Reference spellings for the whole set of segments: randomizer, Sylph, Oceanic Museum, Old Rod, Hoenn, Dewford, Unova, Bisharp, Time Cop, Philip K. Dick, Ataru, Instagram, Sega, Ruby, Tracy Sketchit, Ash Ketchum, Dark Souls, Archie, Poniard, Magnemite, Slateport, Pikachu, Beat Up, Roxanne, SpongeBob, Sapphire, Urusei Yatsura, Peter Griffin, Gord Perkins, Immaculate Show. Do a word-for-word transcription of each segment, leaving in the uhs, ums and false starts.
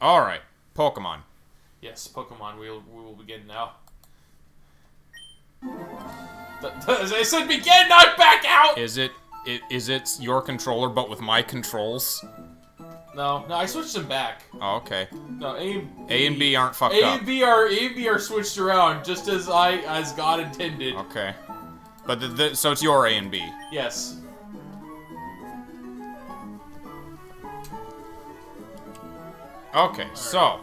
All right, Pokemon. Yes, Pokemon. We'll we will begin now. As I said, begin, not back out. Is it, it is it your controller, but with my controls? No, no, I switched them back. Oh, okay. No, A and B, A and B aren't fucked A up. A and B are A and B are switched around, just as I as God intended. Okay, but the, the, so it's your A and B. Yes. Okay, right. so.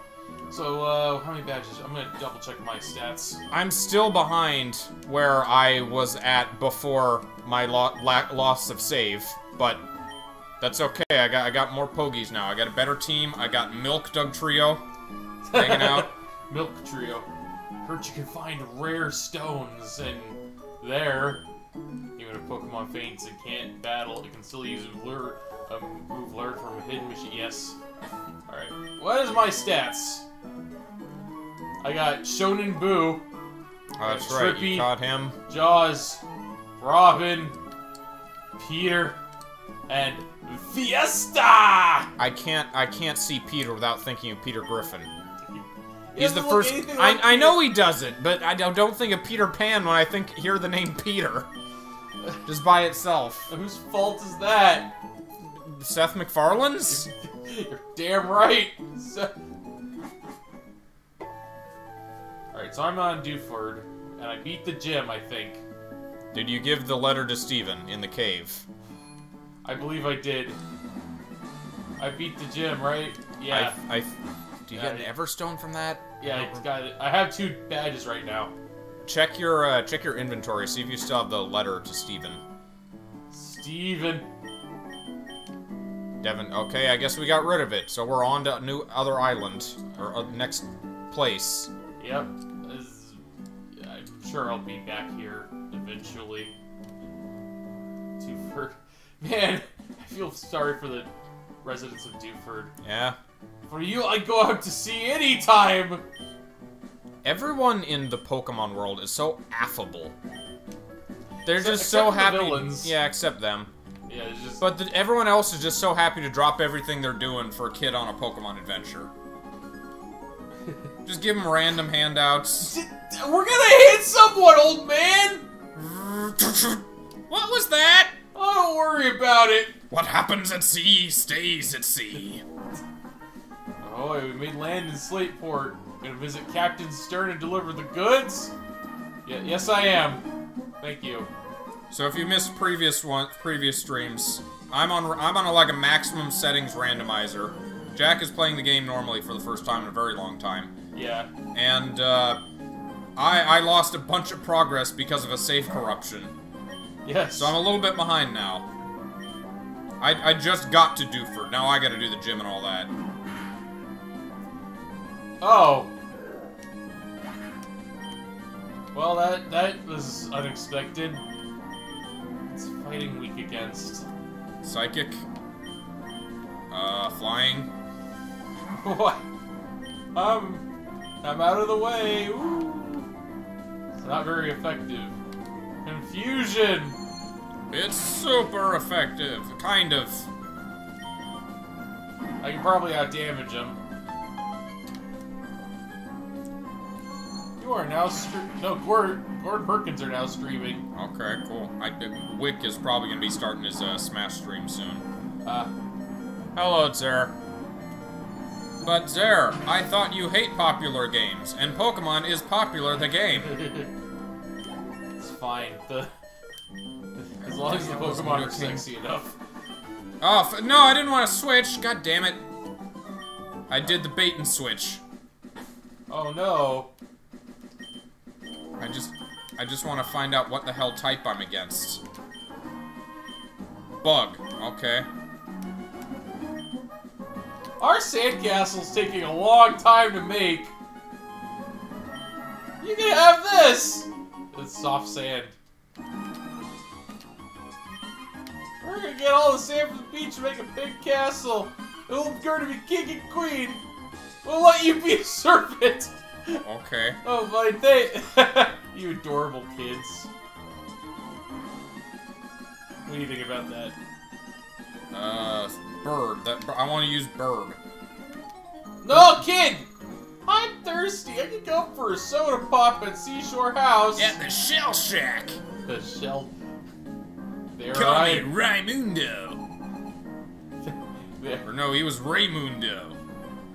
So, uh, how many badges? I'm gonna double check my stats. I'm still behind where I was at before my lo loss of save, but that's okay. I got I got more pogies now. I got a better team. I got Milk Dug Trio hanging out. Milk Trio. Heard you can find rare stones, and there, even if Pokemon faints and can't battle, it can still use a lure, a move learned from a hidden machine. Yes. Alright, what is my stats? I got Shonen Boo. Oh, that's right, you caught him. Jaws, Robin, Peter, and Fiesta! I can't I can't see Peter without thinking of Peter Griffin. He's the first. I, I know he doesn't, but I don't think of Peter Pan when I think hear the name Peter. Just by itself. Whose fault is that? Seth MacFarlane's? You're damn right! So... Alright, so I'm on Dewford, and I beat the gym, I think. Did you give the letter to Steven in the cave? I believe I did. I beat the gym, right? Yeah. I, I, do you yeah, get an Everstone from that? Yeah, I, I got it. I have two badges right now. Check your, uh, check your inventory, see if you still have the letter to Steven. Steven... Devon, okay, I guess we got rid of it, so we're on to a new other island, or uh, next place. Yep. As, I'm sure I'll be back here eventually. Dewford. Man, I feel sorry for the residents of Dewford. Yeah. For you, I go out to sea anytime! Everyone in the Pokemon world is so affable. They're except, just so happy. The villains. Yeah, except them. Yeah, it's just... But the, everyone else is just so happy to drop everything they're doing for a kid on a Pokemon adventure. Just give them random handouts. We're gonna hit someone, old man! What was that? Oh, don't worry about it. What happens at sea stays at sea. Oh, we made land in Slateport. Gonna visit Captain Stern and deliver the goods? Yeah, yes, I am. Thank you. So if you missed previous one, previous streams, I'm on I'm on a, like a maximum settings randomizer. Jack is playing the game normally for the first time in a very long time. Yeah. And uh, I I lost a bunch of progress because of a save corruption. Yes. So I'm a little bit behind now. I I just got to Dewford. Now I got to do the gym and all that. Oh. Well, that that was unexpected. It's fighting weak against. Psychic. Uh, flying. What? Um, I'm out of the way. Ooh. It's not very effective. Confusion. It's super effective, kind of. I can probably out-damage him. You are now streaming. No, Gord, Gord Perkins are now streaming. Okay, cool. I think Wick is probably going to be starting his uh, Smash stream soon. Uh, hello, Zer. But Zer, I thought you hate popular games, and Pokemon is popular the game. It's fine. The, as long as the Pokemon are sexy enough. Oh, f no, I didn't want to switch. God damn it. I did the bait and switch. Oh, no. I just, I just want to find out what the hell type I'm against. Bug. Okay. Our sandcastle's taking a long time to make. You can have this! It's soft sand. We're gonna get all the sand from the beach and make a big castle. It'll gonna be king and queen. We'll let you be a serpent. Okay. Oh, my day! You adorable kids. What do you think about that? Uh, bird. That I want to use bird. No, kid! I'm thirsty. I could go for a soda pop at Seashore House. At the Shell Shack. The Shell... They're Call right. me Raimundo. Or no, he was Raimundo.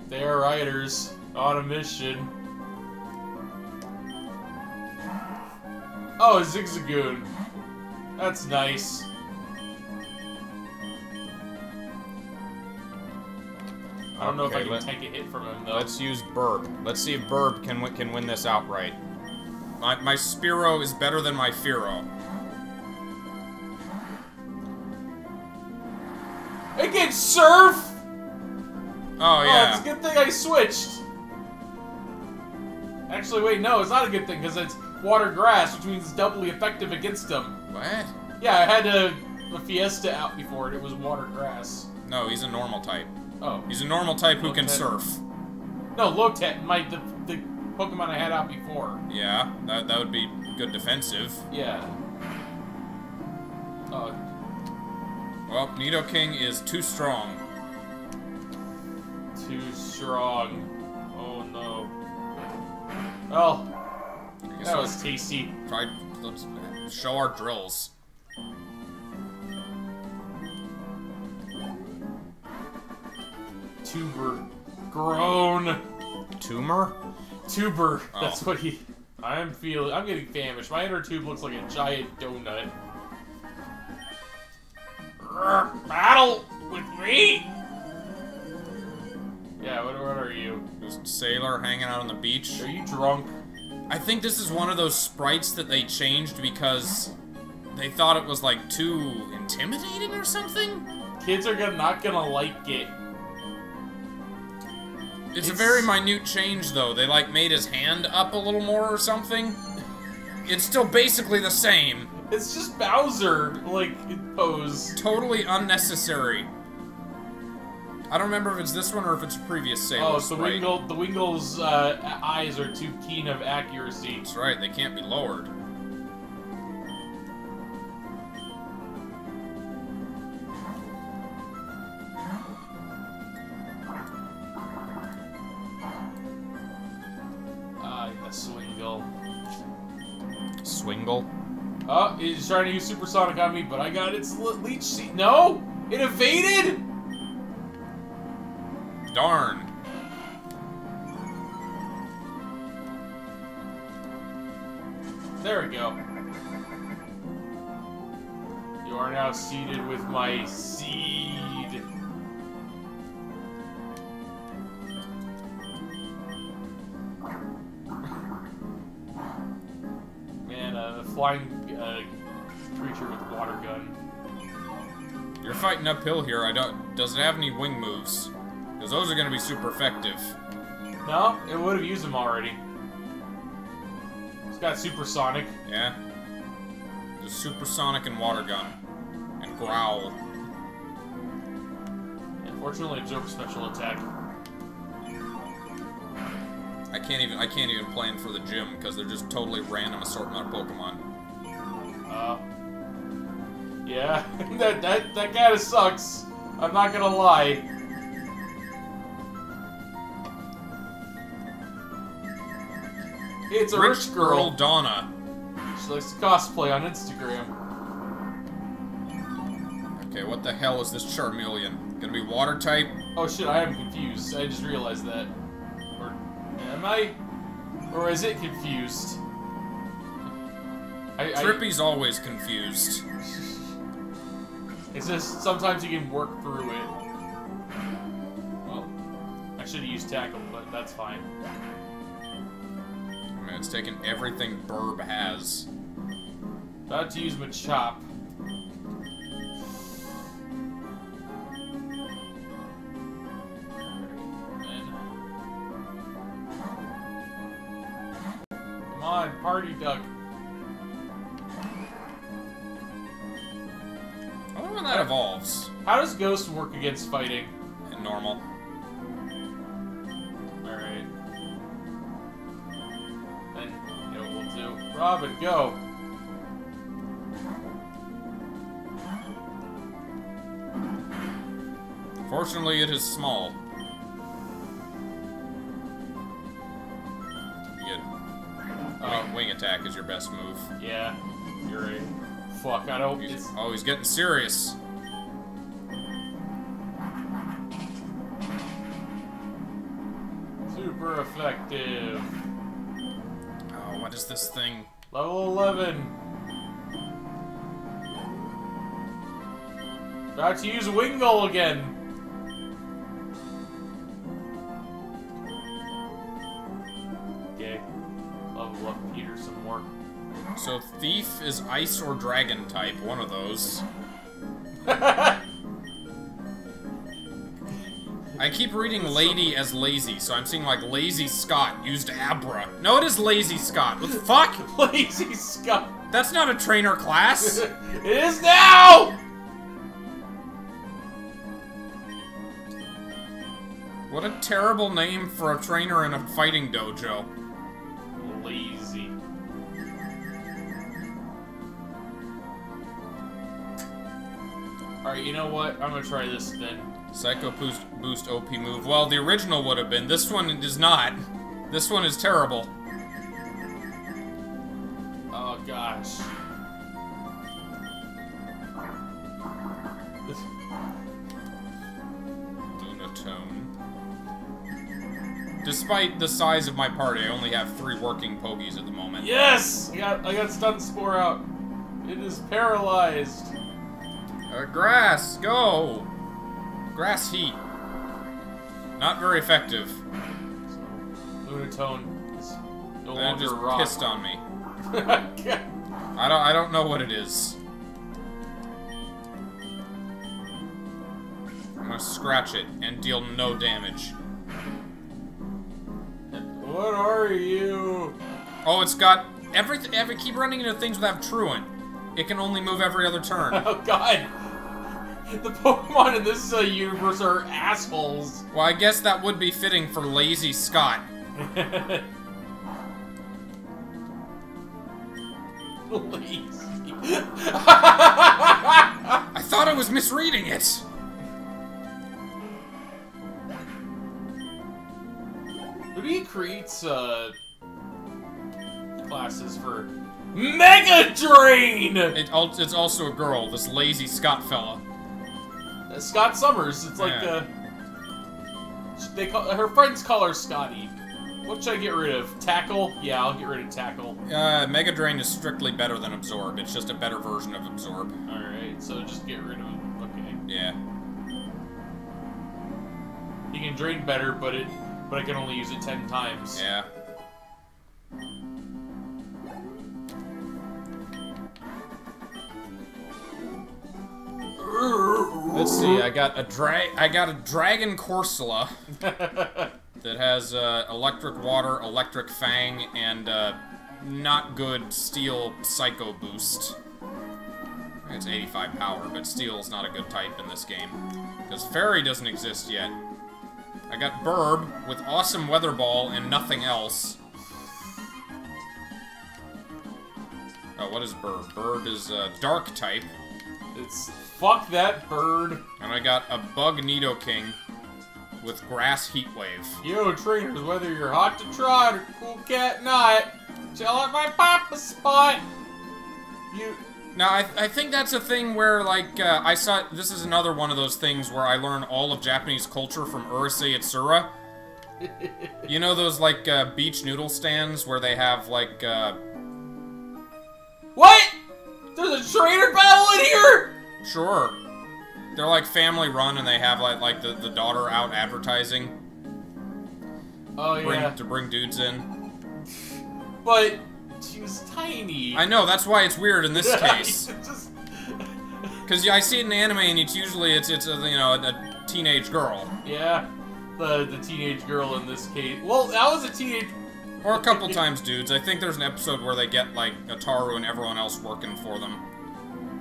They're writers on a mission. Oh, a Zigzagoon. That's nice. I don't know okay, if I can take a hit from him, though. Let's use Burb. Let's see if Burb can, can win this outright. My, my Spearow is better than my Fearow. I can Surf! Oh, yeah. Oh, it's a good thing I switched. Actually, wait, no, it's not a good thing, because it's Water Grass, which means it's doubly effective against them. What? Yeah, I had a, a Fiesta out before it. It was Water Grass. No, he's a normal type. Oh. He's a normal type who can surf. No, Lotet, my the, the Pokemon I had out before. Yeah, that, that would be good defensive. Yeah. Uh. Well, Nidoking is too strong. Too strong. Oh no. Well, I guess that was let's tasty. Try, let's show our drills. Tuber. Groan. Tumor? Tuber. Oh. That's what he... I'm feeling... I'm getting famished. My inner tube looks like a giant donut. Battle with me? Yeah, what, what are you? Just a sailor hanging out on the beach. Are you drunk? I think this is one of those sprites that they changed because they thought it was, like, too intimidating or something? Kids are gonna, not gonna like it. It's, it's a very minute change, though. They, like, made his hand up a little more or something. It's still basically the same. It's just Bowser, like, pose. Totally unnecessary. I don't remember if it's this one or if it's a previous Sailor. Oh, so right? Wingle, the Wingle's uh, eyes are too keen of accuracy. That's right, they can't be lowered. Oh, he's trying to use Supersonic on me, but I got its leech seed. No! It evaded? Darn. There we go. You are now seeded with my seed. Man, uh, the flying... Uh, creature with a water gun. You're fighting uphill here. I don't. Does it have any wing moves? Because those are going to be super effective. No, it would have used them already. It's got supersonic. Yeah. There's supersonic and water gun, and growl. Unfortunately, absorb special attack. I can't even. I can't even plan for the gym because they're just totally random assortment of Pokemon. Uh, yeah, that that that kind of sucks. I'm not gonna lie. It's a rich, rich girl, girl, Donna. She likes to cosplay on Instagram. Okay, what the hell is this Charmeleon? Gonna be water type? Oh shit, I am confused. I just realized that. Or am I? Or is it confused? I, I, Trippy's always confused. It's just sometimes you can work through it. Well, I should have used tackle, but that's fine. I mean, it's taken everything Burb has. About to use Machop. Come on, party duck. That evolves. How does Ghost work against fighting? And normal. Alright. Then, you know what we'll do. Robin, go! Fortunately, it is small. good. Uh, wing attack is your best move. Yeah. You're right. Fuck, I don't... He's, it's... Oh, he's getting serious. Super effective. Oh, what is this thing? Level eleven. About to use Wingull again. So Thief is ice or dragon type, one of those. I keep reading lady as lazy, so I'm seeing like Lazy Scott used Abra. No, it is Lazy Scott. What the fuck? Lazy Scott. That's not a trainer class. It is now! What a terrible name for a trainer in a fighting dojo. Lazy. Alright, you know what? I'm gonna try this then. Psycho Boost, boost O P move. Well, the original would have been. This one is not. This one is terrible. Oh, gosh. This... Lunatone. Despite the size of my party, I only have three working Pogies at the moment. Yes! I got, I got Stun Spore out. It is paralyzed. Uh, grass, go! Grass heat. Not very effective. So, Lunatone is no that longer just rock. Pissed on me. I don't I don't know what it is. I'm gonna scratch it and deal no damage. What are you? Oh, it's got everything every keep running into things without truant. It can only move every other turn. Oh, God. The Pokemon in this uh, universe are assholes. Well, I guess that would be fitting for Lazy Scott. Lazy. I thought I was misreading it. Ruby creates uh, classes for... Mega Drain! It, it's also a girl, this Lazy Scott fella. Uh, Scott Summers, it's like, yeah. uh... They call, her friends call her Scotty. What should I get rid of? Tackle? Yeah, I'll get rid of Tackle. Uh, Mega Drain is strictly better than Absorb. It's just a better version of Absorb. Alright, so just get rid of it. Okay. Yeah. You can drain better, but it... But I can only use it ten times. Yeah. Let's see. I got a dra- I got a dragon Corsola that has uh, electric water, electric fang, and uh, not good steel psycho boost. It's eighty-five power, but steel's not a good type in this game because fairy doesn't exist yet. I got Burb with awesome weather ball and nothing else. Oh, what is Burb? Burb is uh, dark type. It's fuck that bird. And I got a bug Nidoking with grass heat wave. Yo, trainers, whether you're hot to trot or cool cat not, chill at my papa's spot. You. Now I, I think that's a thing where like uh, I saw. This is another one of those things where I learn all of Japanese culture from Urusei Yatsura. You know those like uh, beach noodle stands where they have like. Uh... What? There's a trainer battle in here?! Sure. They're like family run and they have like, like the, the daughter out advertising. Oh, bring, yeah. To bring dudes in. But she was tiny. I know, that's why it's weird in this case. Just... Cause yeah, I see it in anime and it's usually, it's, it's a, you know, a, a teenage girl. Yeah, the, the teenage girl in this case. Well, that was a teenage... Or a couple times, dudes. I think there's an episode where they get, like, Ataru and everyone else working for them.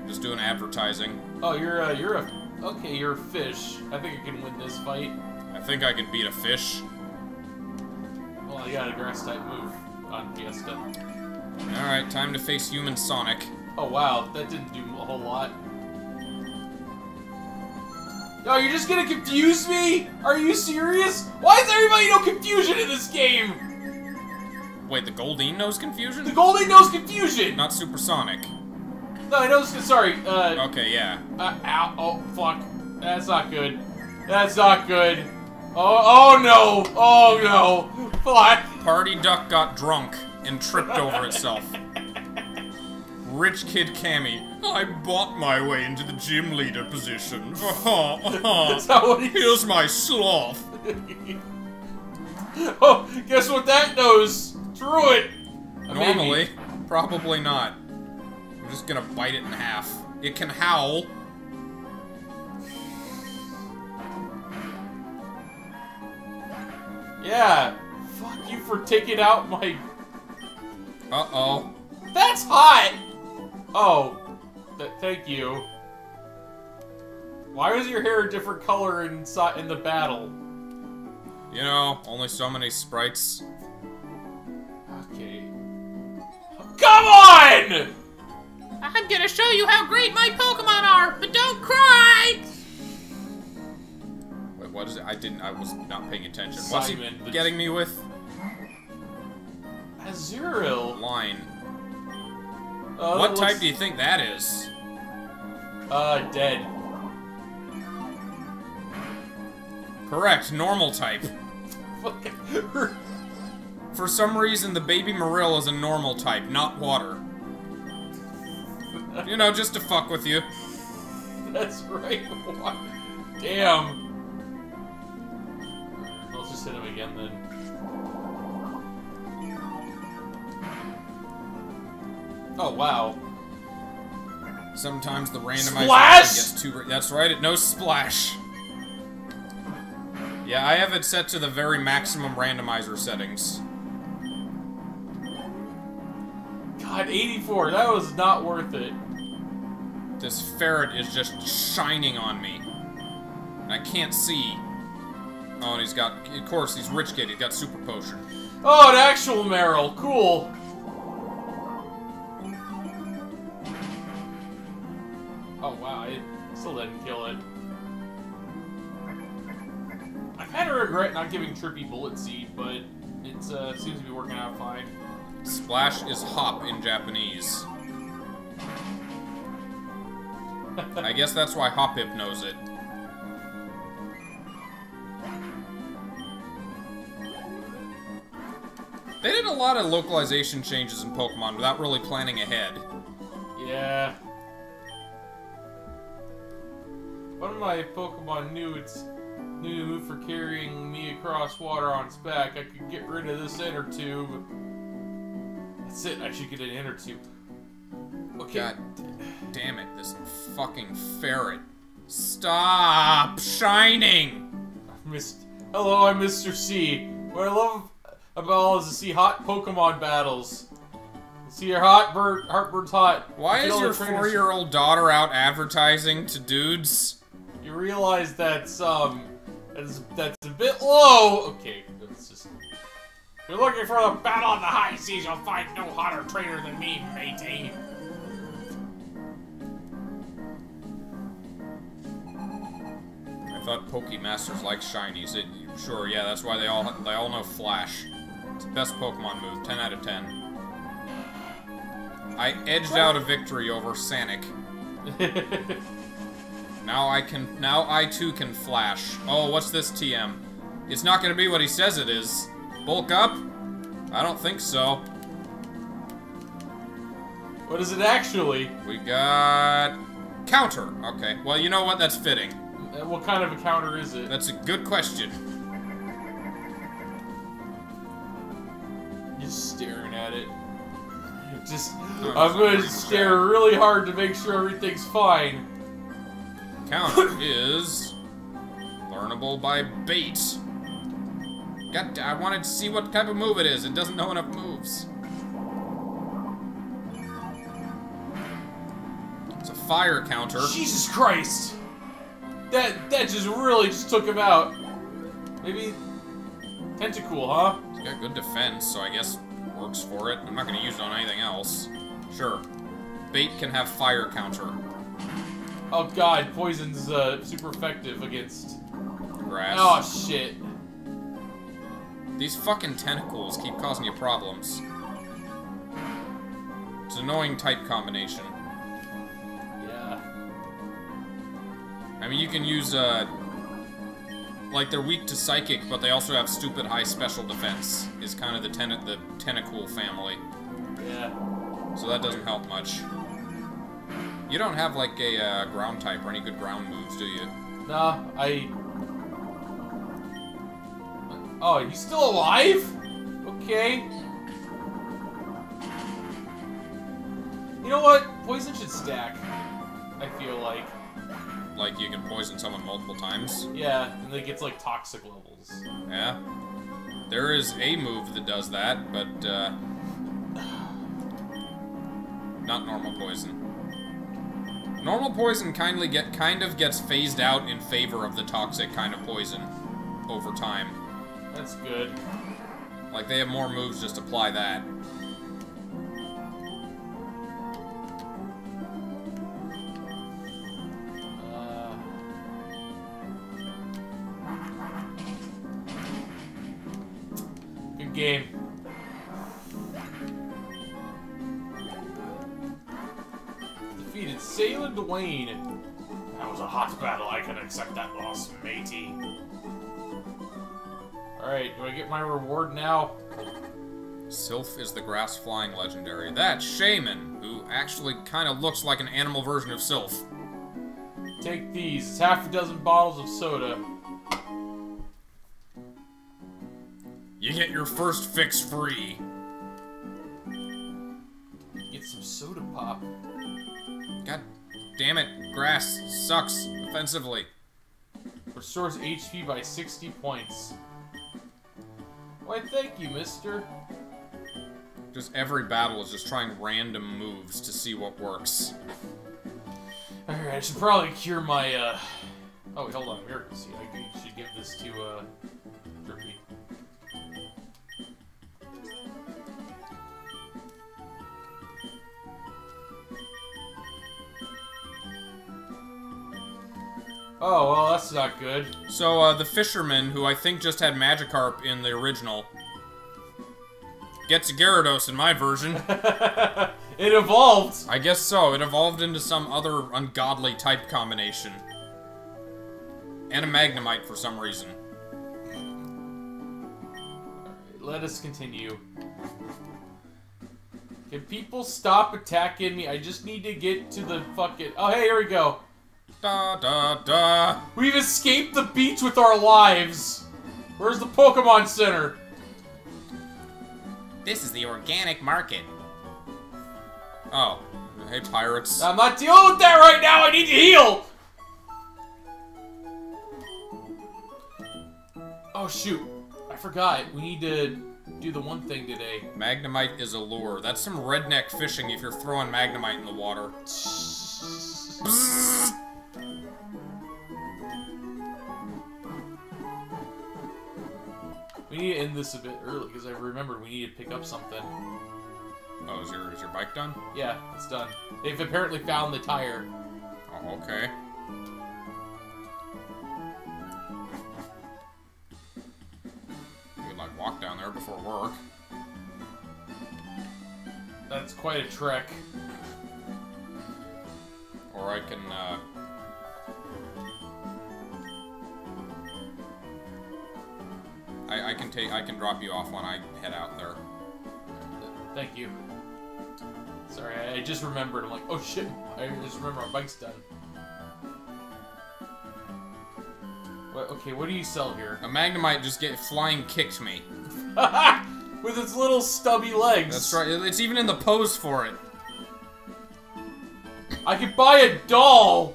Just doing advertising. Oh, you're a... You're a... Okay, you're a fish. I think I can win this fight. I think I can beat a fish. Well, I got a grass-type move on Fiesta. Alright, time to face Human Sonic. Oh, wow. That didn't do a whole lot. No, you're just gonna confuse me? Are you serious? Why is everybody no confusion in this game? Wait, the Goldeen knows confusion? The Goldeen knows confusion! Not supersonic. No, I know this. Sorry. Uh, okay, yeah. Uh, ow. Oh, fuck. That's not good. That's not good. Oh, oh no. Oh, no. Fuck. Party Duck got drunk and tripped over itself. Rich Kid Cammy. I bought my way into the gym leader position. Uh-huh, uh-huh. That's not what he... Here's my sloth. Oh, guess what that knows? Druid. Normally. Maybe. Probably not. I'm just gonna bite it in half. It can howl. Yeah. Fuck you for taking out my... Uh-oh. That's hot! Oh. Th thank you. Why was your hair a different color in, so in the battle? You know, only so many sprites. Okay. Come on! I'm gonna show you how great my Pokemon are, but don't cry! Wait, what is it? I didn't, I was not paying attention. What's he getting me with? Azurill. Line. Uh, what type looks... do you think that is? Uh, dead. Correct, normal type. For some reason, the baby Marill is a normal type, not water. You know, just to fuck with you. That's right. Damn. Let's just hit him again then. Oh wow. Sometimes the randomized splash gets too. That's right. It knows splash. Yeah, I have it set to the very maximum randomizer settings. God, eighty-four. That was not worth it. This ferret is just shining on me. And I can't see. Oh, and he's got... Of course, he's Rich Kid. He's got Super Potion. Oh, an actual Meryl. Cool. Oh, wow. It still didn't kill it. I kind of regret not giving Trippy Bullet Seed, but it uh, seems to be working out fine. Splash is hop in Japanese. I guess that's why Hoppip knows it. They did a lot of localization changes in Pokemon without really planning ahead. Yeah. One of my Pokemon knew its new move for carrying me across water on its back. I could get rid of this inner tube. That's it, I should get an inner tube. Okay. God damn it, this fucking ferret. Stop shining! I missed. Hello, I'm Mister C. What I love about all is to see hot Pokemon battles. See your hot bird, Heartbird's hot. Why is your four-year-old daughter out advertising to dudes? You realize that's, um, that's, that's a bit low. Okay, let's just... If you're looking for the battle on the high seas, you'll find no hotter traitor than me, matey. I thought Pokemasters like shinies. It, sure, yeah, that's why they all they all know Flash. It's the best Pokemon move. ten out of ten. I edged out a victory over Sanic. Now I can. Now I too can Flash. Oh, what's this T M? It's not going to be what he says it is. Bulk up? I don't think so. What is it actually? We got... Counter. Okay. Well, you know what? That's fitting. What kind of a counter is it? That's a good question. Just staring at it. Just... I'm, I'm going to stare sure. really hard to make sure everything's fine. Counter is... Learnable by bait. God, I wanted to see what type of move it is. It doesn't know enough moves. It's a fire counter. Jesus Christ! That that just really just took him out. Maybe Tentacool, huh? He's got good defense, so I guess works for it. I'm not gonna use it on anything else. Sure. Bait can have fire counter. Oh god, poison's uh, super effective against grass. Oh shit. These fucking tentacles keep causing you problems. It's an annoying type combination. Yeah. I mean, you can use, uh... like, they're weak to psychic, but they also have stupid high special defense. Is kind of the ten the tentacle family. Yeah. So that doesn't help much. You don't have, like, a uh, ground type or any good ground moves, do you? Nah, I... Oh, he's still alive? Okay. You know what? Poison should stack, I feel like. Like you can poison someone multiple times? Yeah, and it gets like toxic levels. Yeah. There is a move that does that, but uh... not normal poison. Normal poison kindly get kind of gets phased out in favor of the toxic kind of poison over time. That's good. Like, they have more moves, just apply that. Uh... Good game. Defeated Sailor Dwayne. That was a hot battle. I can accept that loss, matey. Alright, do I get my reward now? Sylph is the grass-flying legendary. That's Shaymin, who actually kind of looks like an animal version of Sylph. Take these. It's half a dozen bottles of soda. You get your first fix free. Get some soda pop. God damn it. Grass sucks offensively. Restores H P by sixty points. Why, thank you, mister. Just every battle is just trying random moves to see what works. Alright, I should probably cure my, uh... Oh, wait, hold on. Miracle Seed. I should give this to, uh... Ruby. Oh, well, that's not good. So, uh, the fisherman, who I think just had Magikarp in the original, gets a Gyarados in my version. It evolved! I guess so. It evolved into some other ungodly type combination. And a Magnemite for some reason. Alright, let us continue. Can people stop attacking me? I just need to get to the fucking... Oh, hey, here we go. Da, da, da. We've escaped the beach with our lives. Where's the Pokemon Center? This is the organic market. Oh. Hey, pirates. I'm not dealing with that right now. I need to heal. Oh, shoot. I forgot. We need to do the one thing today. Magnemite is a lure. That's some redneck fishing if you're throwing Magnemite in the water. Bzzz. We need to end this a bit early, because I remembered we need to pick up something. Oh, is your, is your bike done? Yeah, it's done. They've apparently found the tire. Oh, okay. You could, like, walk down there before work. That's quite a trek. Or I can, uh... I, I can take. I can drop you off when I head out there. Thank you. Sorry, I just remembered. I'm like, oh shit! I just remember our bike's done. What, okay, what do you sell here? A Magnemite just get flying kicked me. With its little stubby legs. That's right. It's even in the pose for it. I could buy a doll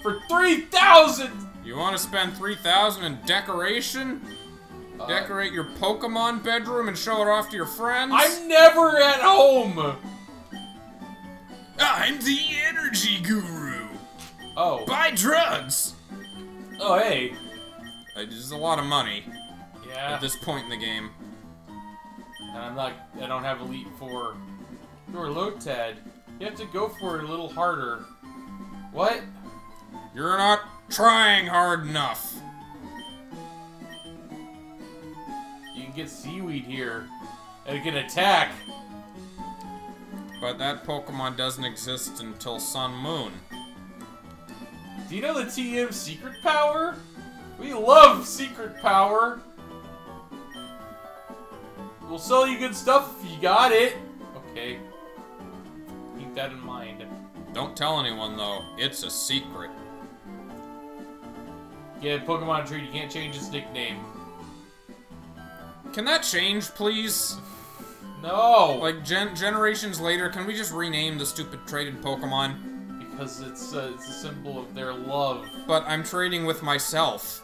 for three thousand. You want to spend three thousand in decoration? Uh, Decorate your Pokemon bedroom and show it off to your friends? I'm never at home! I'm the energy guru! Oh. Buy drugs! Oh, hey. It's a lot of money. Yeah. At this point in the game. And I'm not... I don't have Elite Four. You're low, Ted. You have to go for it a little harder. What? You're not trying hard enough. get Seaweed here. And it can attack. But that Pokemon doesn't exist until Sun Moon. Do you know the T M secret power? We love secret power. We'll sell you good stuff if you got it. Okay. Keep that in mind. Don't tell anyone, though. It's a secret. Yeah, Pokemon Tree, you can't change its nickname. Can that change, please? No! Like, gen generations later, can we just rename the stupid traded Pokemon? Because it's, uh, it's a symbol of their love. But I'm trading with myself.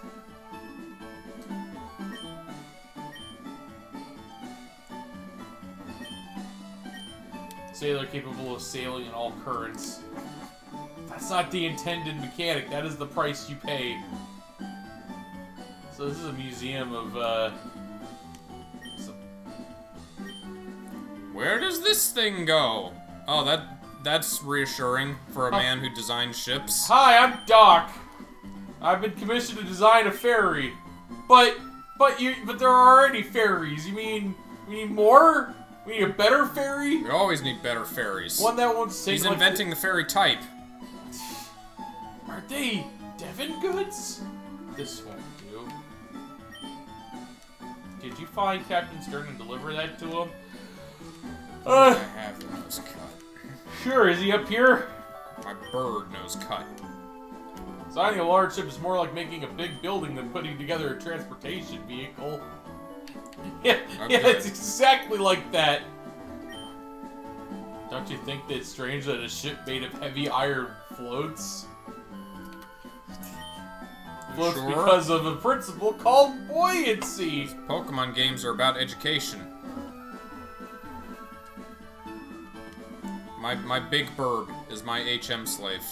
Sailor capable of sailing in all currents. That's not the intended mechanic. That is the price you pay. So this is a museum of, uh... where does this thing go? Oh, that that's reassuring for a man who designs ships. Hi, I'm Doc. I've been commissioned to design a ferry. But but you but there are already ferries. You mean we need more? We need a better ferry? We always need better ferries. One that won't sink. He's like inventing the... the ferry type. Aren't they Devon goods? This one do. Did you find Captain Stern and deliver that to him? Uh, I have the nose cut. Sure, is he up here? My bird nose cut. Signing a large ship is more like making a big building than putting together a transportation vehicle. Yeah, okay. Yeah, it's exactly like that. Don't you think that it's strange that a ship made of heavy iron floats? Floats sure? Because of a principle called buoyancy. These Pokemon games are about education. My, my big bird is my H M slave.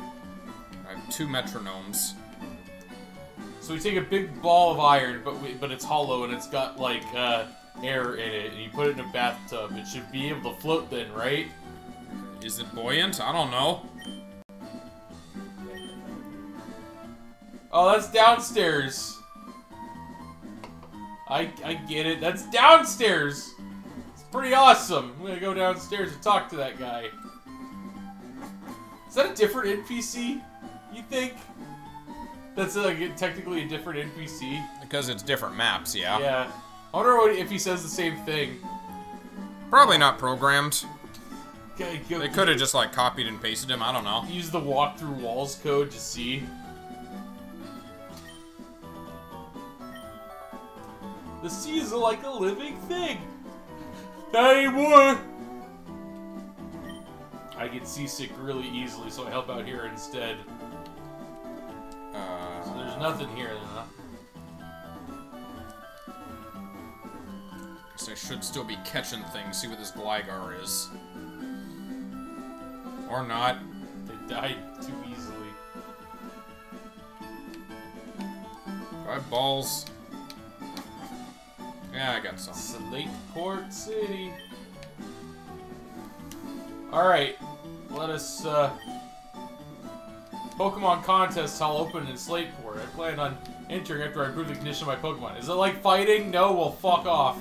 I have two metronomes. So we take a big ball of iron, but we, but it's hollow and it's got, like, uh, air in it, and you put it in a bathtub. It should be able to float then, right? Is it buoyant? I don't know. Oh, that's downstairs. I, I get it. That's downstairs! Pretty awesome. I'm gonna go downstairs and talk to that guy. Is that a different N P C, you think? That's like technically a different N P C? Because it's different maps, yeah. Yeah. I wonder what, if he says the same thing. Probably not programmed. Okay, go, they could have just like copied and pasted him, I don't know. Use the walk through walls code to see. The sea is like a living thing. Not anymore! I get seasick really easily, so I help out here instead. Uh, so there's nothing here, huh? Guess I should still be catching things, see what this Gligar is. Or not. They died too easily. Do I have balls? Yeah, I got some. Slateport City. Alright, let us, uh... Pokemon contests all open in Slateport. I plan on entering after I improve the condition of my Pokemon. Is it like fighting? No, well, fuck off.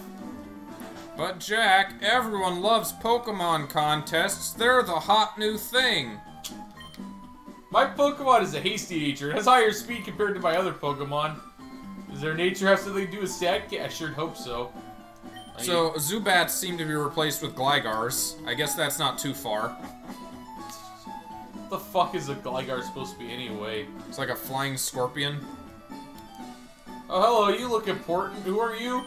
But Jack, everyone loves Pokemon contests. They're the hot new thing. My Pokemon is a hasty eater. It has higher speed compared to my other Pokemon. Does their nature have something to do with stat? Yeah, I sure hope so. I so, Zubats seem to be replaced with Gligars. I guess that's not too far. What the fuck is a Gligar supposed to be anyway? It's like a flying scorpion. Oh, hello, you look important. Who are you?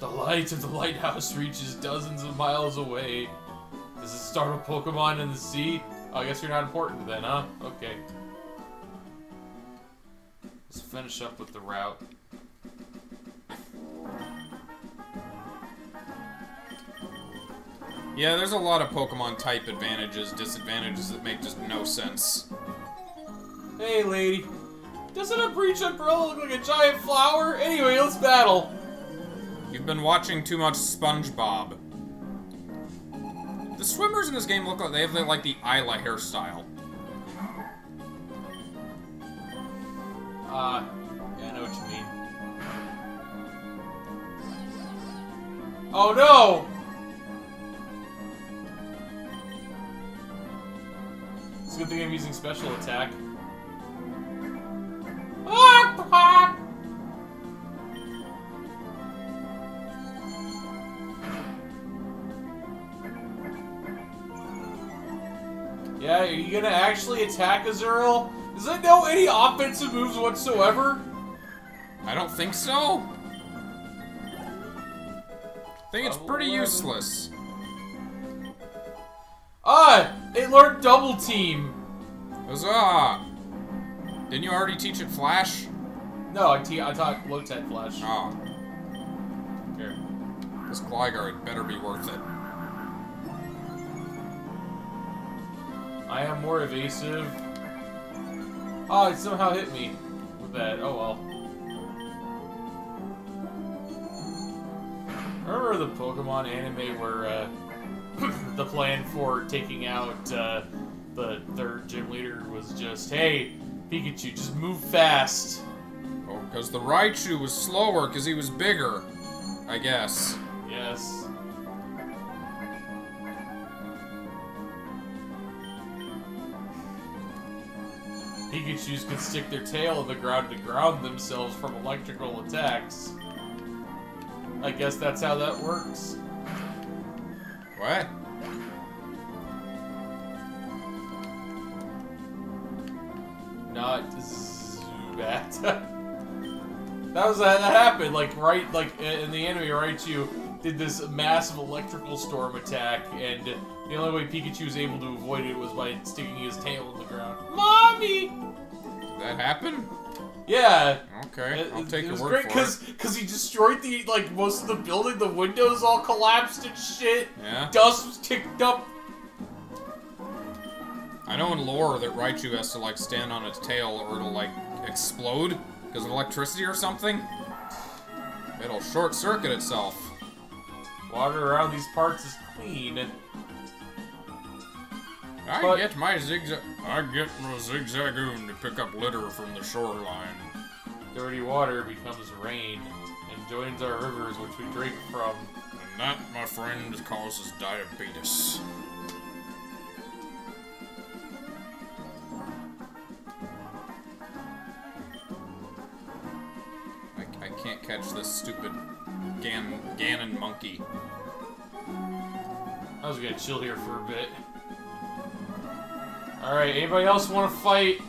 The light of the lighthouse reaches dozens of miles away. Does it startle Pokemon in the sea? Oh, I guess you're not important then, huh? Okay. Let's finish up with the route. Yeah, there's a lot of Pokemon type advantages, disadvantages that make just no sense. Hey, lady. Doesn't a breach umbrella look like a giant flower? Anyway, let's battle. You've been watching too much SpongeBob. The swimmers in this game look like they have like the Isla hairstyle. Uh, yeah, I know what you mean. Oh no! It's a good thing I'm using special attack. Yeah, are you gonna actually attack Azurill? Does it know any offensive moves whatsoever? I don't think so. I think it's pretty useless. Ah! It learned Double Team! Huzzah! Didn't you already teach it Flash? No, I, te I taught Low Tech Flash. Oh. Here. This Gligar better be worth it. I am more evasive. Oh, it somehow hit me with that. Oh well. Remember the Pokemon anime where uh, the plan for taking out uh, the third gym leader was just, hey, Pikachu, just move fast. Oh, because the Raichu was slower because he was bigger, I guess. Yes. Pikachus can stick their tail in the ground to ground themselves from electrical attacks. I guess that's how that works. What? Not Zubata. That was that happened. Like right, like in the anime, Raichu did this massive electrical storm attack, and the only way Pikachu was able to avoid it was by sticking his tail in the ground. Mommy! Did that happen? Yeah. Okay, I'll take your word for it. Because he destroyed the, like, most of the building, the windows all collapsed and shit. Yeah. Dust was kicked up. I know in lore that Raichu has to, like, stand on its tail or it'll, like, explode because of electricity or something. It'll short-circuit itself. Water around these parts is clean. I but, get my zigzag. I get my zigzagoon to pick up litter from the shoreline. Dirty water becomes rain and joins our rivers, which we drink from. And that, my friend, causes diabetes. I, I can't catch this stupid Gan Ganon monkey. I was gonna chill here for a bit. Alright, anybody else want to fight?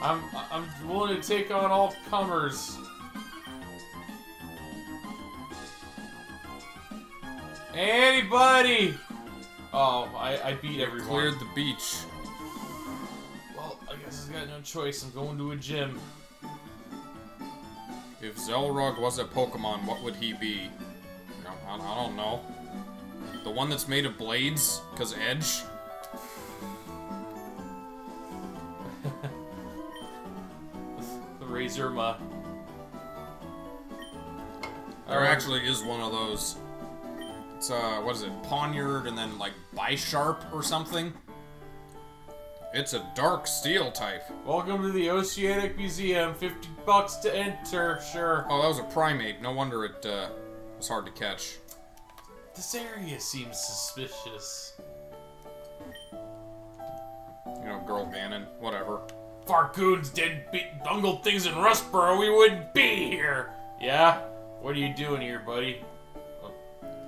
I'm I'm willing to take on all comers. Anybody? Oh, I, I beat everyone. Cleared the beach. Well, I guess I've got no choice. I'm going to a gym. If Zelrog was a Pokemon, what would he be? No, I, I don't know. The one that's made of blades? Because Edge? Razorma. There actually is one of those. It's, uh, what is it? Poniard and then, like, Bisharp or something? It's a dark steel type. Welcome to the Oceanic Museum. fifty bucks to enter, sure. Oh, that was a primate. No wonder it, uh, was hard to catch. This area seems suspicious. You know, Girl Ganon. Whatever. If our goons didn't beat bungled things in Rustboro, we wouldn't be here! Yeah? What are you doing here, buddy?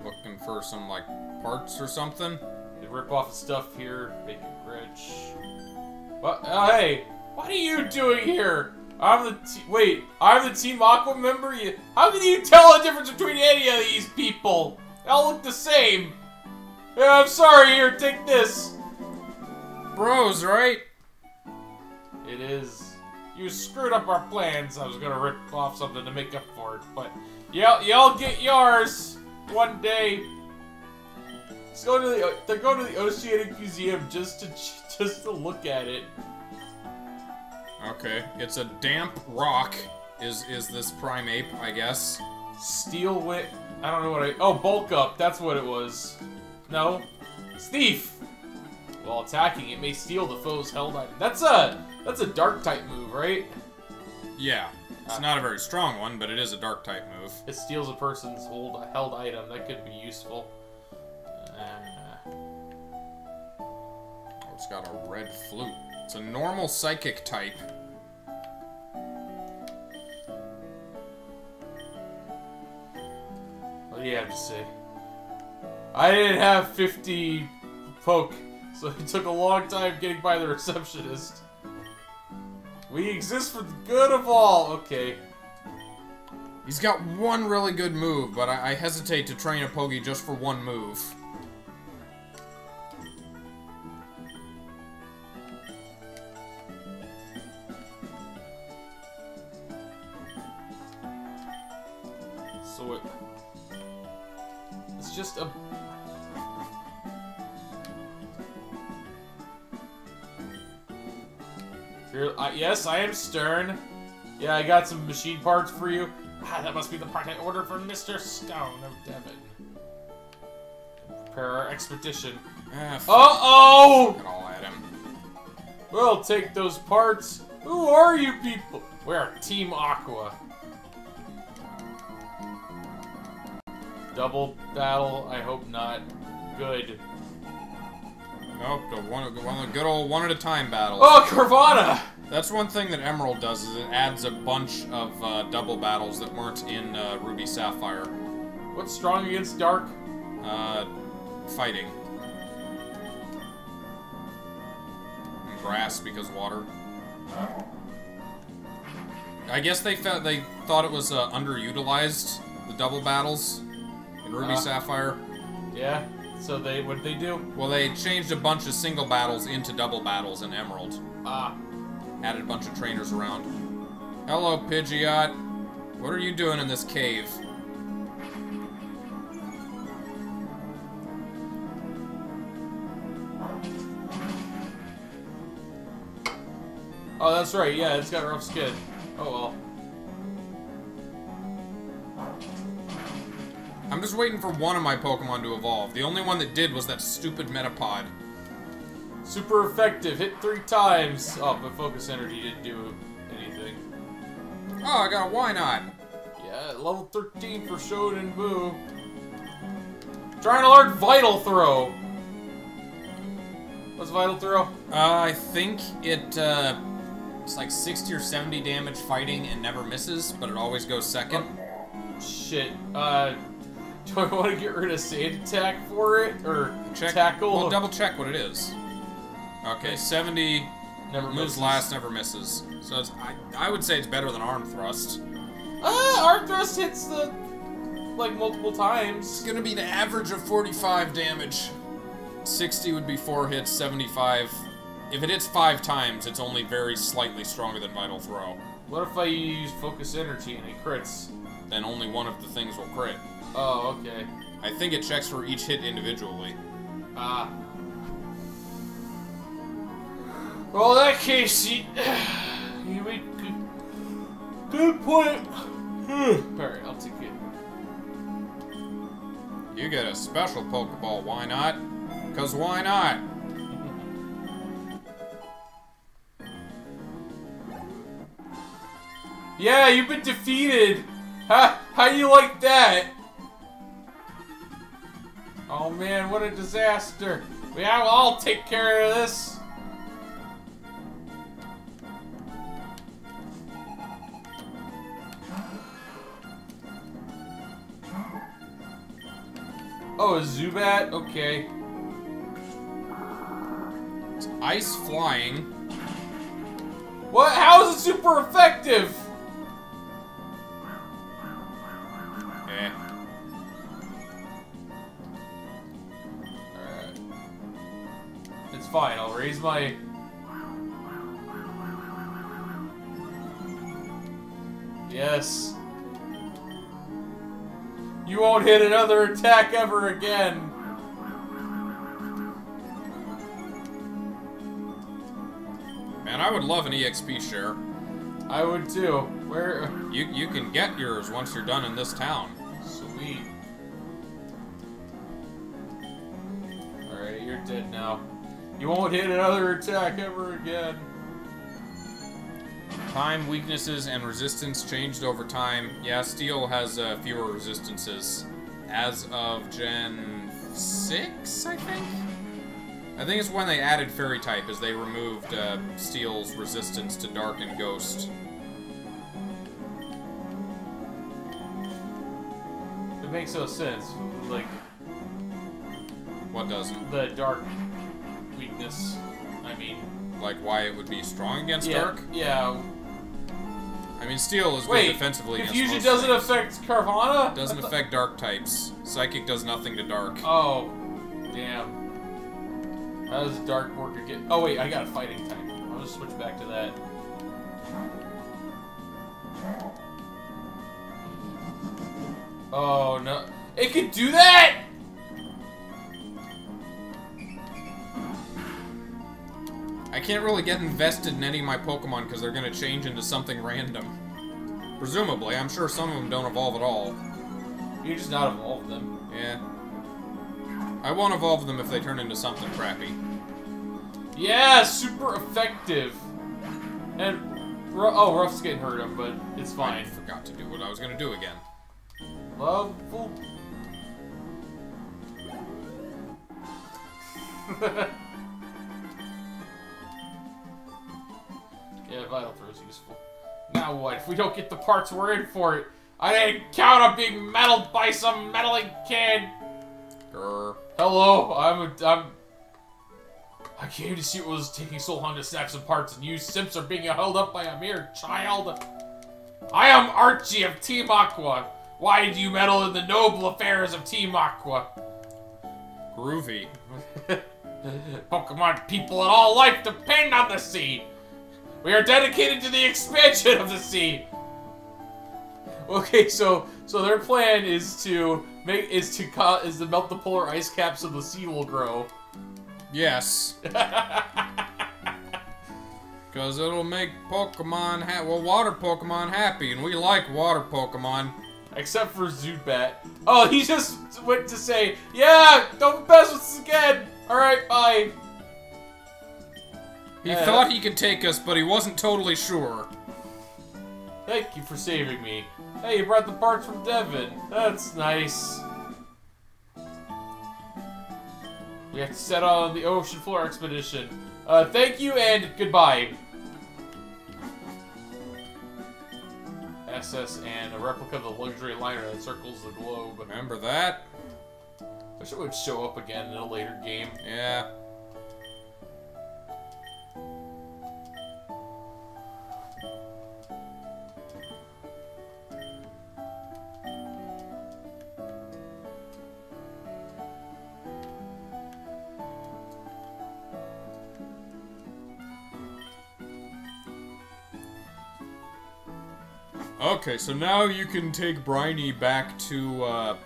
Looking for some, like, parts or something? They rip off stuff here, make it rich. What? Oh, hey! What are you doing here? I'm the te- Wait, I'm the Team Aqua member? You- How can you tell the difference between any of these people? They all look the same! Yeah, I'm sorry, here, take this! Bros, right? It is. You screwed up our plans. I was gonna rip off something to make up for it, but y'all, y'all get yours one day. Let's go to the. They're going to the Oceanic Museum just to just to look at it. Okay, it's a damp rock. Is is this primate? I guess. Steel wit. I don't know what I. Oh, bulk up. That's what it was. No, it's thief. While attacking, it may steal the foe's held item. That's a that's a dark type move, right? Yeah. It's not a very strong one, but it is a dark type move. It steals a person's hold, held item. That could be useful. Uh, oh, it's got a red flute. It's a normal psychic type. What do you have to say? I didn't have fifty poke, so it took a long time getting by the receptionist. We exist for the good of all! Okay. He's got one really good move, but I, I hesitate to train a Pogi just for one move. So it... It's just a... Uh, yes, I am Stern. Yeah, I got some machine parts for you. Ah, that must be the part I ordered from Mister Stone of Devon. Prepare our expedition. Ah, uh-oh! It all at him. We'll take those parts. Who are you people? We are Team Aqua. Double battle? I hope not. Good. Nope, the one, the one, the good old one-at-a-time battle. Oh, Carvana! That's one thing that Emerald does, is it adds a bunch of uh, double battles that weren't in uh, Ruby Sapphire. What's strong against Dark? Uh, fighting. And grass, because water. I guess they, found, they thought it was uh, underutilized, the double battles, in Ruby uh, Sapphire. Yeah. So they, what'd they do? Well, they changed a bunch of single battles into double battles in Emerald. Ah. Added a bunch of trainers around. Hello, Pidgeot. What are you doing in this cave? Oh, that's right. Yeah, it's got rough skin. Oh, well. I'm just waiting for one of my Pokemon to evolve. The only one that did was that stupid Metapod. Super effective. Hit three times. Oh, but Focus Energy didn't do anything. Oh, I got a Why Not. Yeah, level thirteen for Shoden Boo. Trying to learn Vital Throw. What's Vital Throw? Uh, I think it, uh, it's like sixty or seventy damage fighting and never misses, but it always goes second. Oh, shit. Uh... Do I want to get rid of Sand Attack for it? Or check, Tackle? Well, double check what it is. Okay, seventy never moves misses. Last, never misses. So it's, I, I would say it's better than Arm Thrust. Ah, Arm Thrust hits the... like, multiple times. It's gonna be the average of forty-five damage. sixty would be four hits, seventy-five... If it hits five times, it's only very slightly stronger than Vital Throw. What if I use Focus Energy and it crits? Then only one of the things will crit. Oh, okay. I think it checks for each hit individually. Ah. Well, in that case, you, you make good, good point. Alright, I'll take it. You get a special Pokeball, why not? Because why not? Yeah, you've been defeated. How, how you like that? Oh man, what a disaster! We will all take care of this! Oh, a Zubat? Okay. It's ice flying. What? How is it super effective? Fine, I'll raise my... Yes. You won't hit another attack ever again. Man, I would love an E X P share. I would too. Where? You, you can get yours once you're done in this town. Sweet. Alright, you're dead now. You won't hit another attack ever again. Time, weaknesses, and resistance changed over time. Yeah, Steel has uh, fewer resistances. As of Gen six, I think? I think it's when they added Fairy-type, as they removed uh, Steel's resistance to Dark and Ghost. It makes no sense, like... What doesn't? The Dark weakness, I mean... Like, why it would be strong against yeah, Dark? Yeah. I mean, Steel is Wait, good defensively against Confusion doesn't things. affect Carvana? Doesn't That's affect Dark types. Psychic does nothing to Dark. Oh, damn. How does Dark Worker get... Oh, wait, I got a Fighting type. I'm gonna switch back to that. Oh, no. It could do that?! I can't really get invested in any of my Pokemon because they're going to change into something random. Presumably. I'm sure some of them don't evolve at all. You just not evolve them. Yeah. I won't evolve them if they turn into something crappy. Yeah, super effective. And, oh, Ruff's getting hurt him, but it's fine. I forgot to do what I was going to do again. Loveful. Yeah, Vital Throw is useful. Now what? If we don't get the parts, we're in for it. I didn't count on being meddled by some meddling kid. Grr. Hello, I'm a, I'm... I came to see what was taking so long to snap some parts, and you simps are being held up by a mere child. I am Archie of Team Aqua. Why do you meddle in the noble affairs of Team Aqua? Groovy. Pokemon people and all life depend on the seed. We are dedicated to the expansion of the seed. Okay, so so their plan is to make is to co is to melt the polar ice cap so the sea will grow. Yes. Because it'll make Pokemon ha well water Pokemon happy, and we like water Pokemon. Except for Zubat. Oh, he just went to say, yeah, don't mess with us again. All right, bye. He uh, thought he could take us, but he wasn't totally sure. Thank you for saving me. Hey, you brought the parts from Devon. That's nice. We have to set on the ocean floor expedition. Uh, thank you and goodbye. S S and a replica of the luxury liner that circles the globe. Remember that? Wish it would show up again in a later game. Yeah. Okay, so now you can take Briny back to, uh...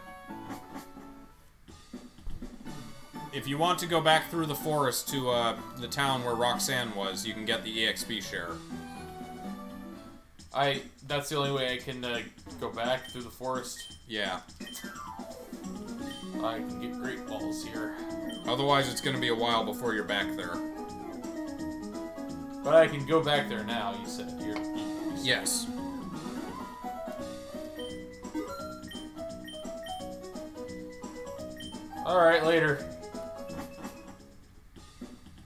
if you want to go back through the forest to, uh, the town where Roxanne was, you can get the E X P share. I... that's the only way I can, uh, go back through the forest? Yeah. I can get great balls here. Otherwise, it's gonna be a while before you're back there. But I can go back there now, you said. You're, you said. Yes. Alright, later.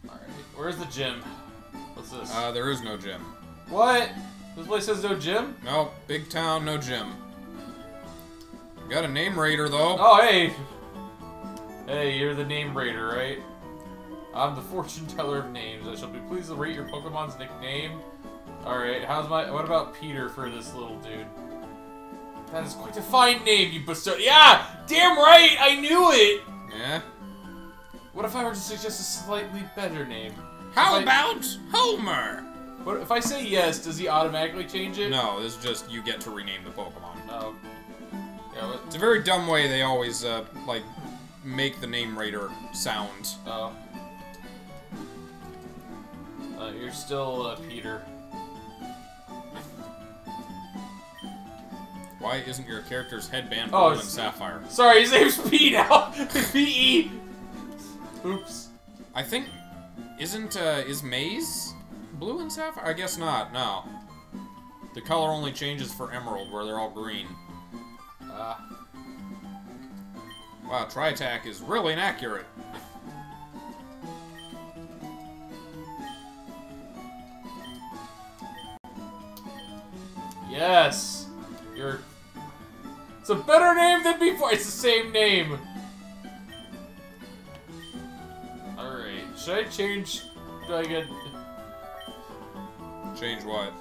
Alright, where's the gym? What's this? Uh, there is no gym. What? This place says no gym? No, big town, no gym. Got a name raider, though. Oh, hey! Hey, you're the name raider, right? I'm the fortune teller of names. I shall be pleased to rate your Pokemon's nickname. Alright, how's my... what about Peter for this little dude? That is quite a fine name you bestowed. Yeah! Damn right! I knew it! Yeah? What if I were to suggest a slightly better name? How if about I... Homer? What if I say yes, does he automatically change it? No, this is just you get to rename the Pokemon. Oh. Yeah, what... it's a very dumb way they always, uh, like, make the name raider sound. Oh. Uh, you're still, uh, Peter. Why isn't your character's headband oh, in Sapphire? Sorry, his name's P now! P E! Oops. I think... isn't, uh, is Maze blue in Sapphire? I guess not, no. The color only changes for Emerald, where they're all green. Uh, wow, Tri-Attack is really inaccurate. Yes! You're... It's a better name than before! It's the same name! Alright, should I change... Do I get... Change what?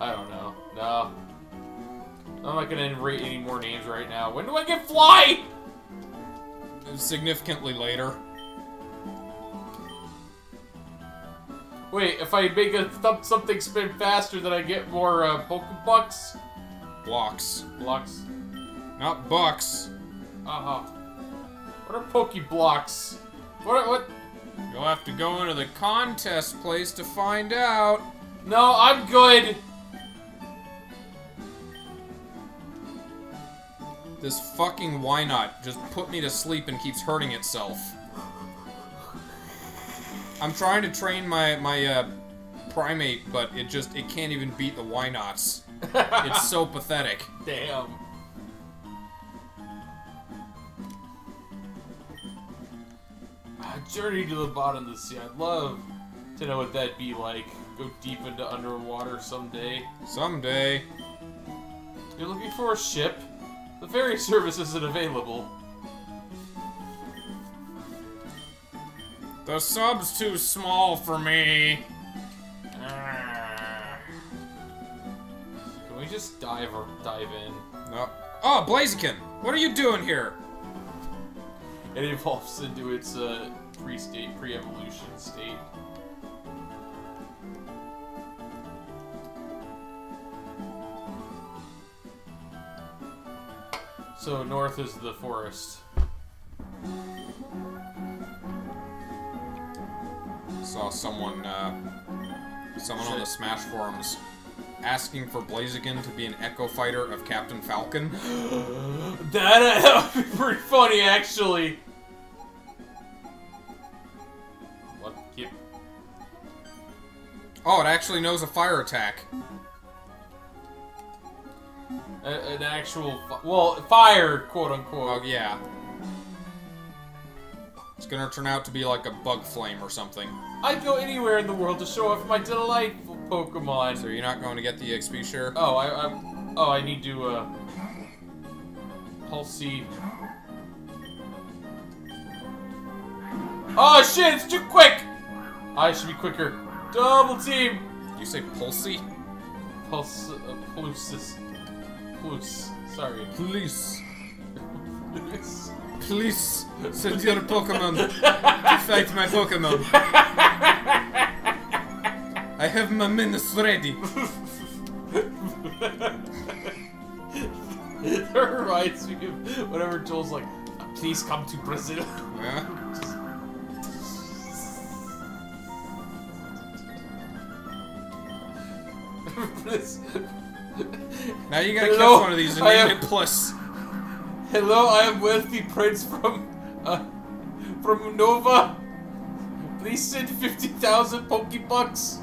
I don't know. No. I'm not gonna rate any more names right now. When do I get Fly?! Significantly later. Wait, if I make a th something spin faster, then I get more uh, Pokebucks? Blocks. Blocks. Not bucks. Uh-huh. What are Pokeblocks? What, what? You'll have to go into the contest place to find out. No, I'm good. This fucking why not just put me to sleep and keeps hurting itself. I'm trying to train my, my uh, primate, but it just, it can't even beat the why nots. It's so pathetic. Damn. A journey to the bottom of the sea. I'd love to know what that'd be like. Go deep into underwater someday. Someday. You're looking for a ship? The ferry service isn't available. The sub's too small for me. Can we just dive or dive in? No. Oh, Blaziken! What are you doing here? It evolves into its uh, pre-state, pre-evolution state. So north is the forest. Saw someone, uh, someone Shit. on the Smash forums asking for Blaziken to be an Echo Fighter of Captain Falcon. that would be pretty funny, actually. What? Yep. Oh, it actually knows a fire attack. A an actual, fi well, fire, quote unquote. Oh yeah. It's gonna turn out to be like a bug flame or something. I'd go anywhere in the world to show off my delightful Pokemon. So you're not going to get the X P share? Oh, I, I oh, I need to, uh... Pulsey. Oh shit, it's too quick! I should be quicker. Double team! Did you say Pulsey? Pulse, uh, Pulsis. Pulse, sorry. Police. Police. Please, send your Pokemon to fight my Pokemon. I have my menace ready. That reminds me of whenever Joel's like, please come to Brazil. Yeah. Now you gotta Hello, catch one of these and name it Plus. Hello, I am wealthy prince from, uh, from Unova. Please send fifty thousand Pokebucks.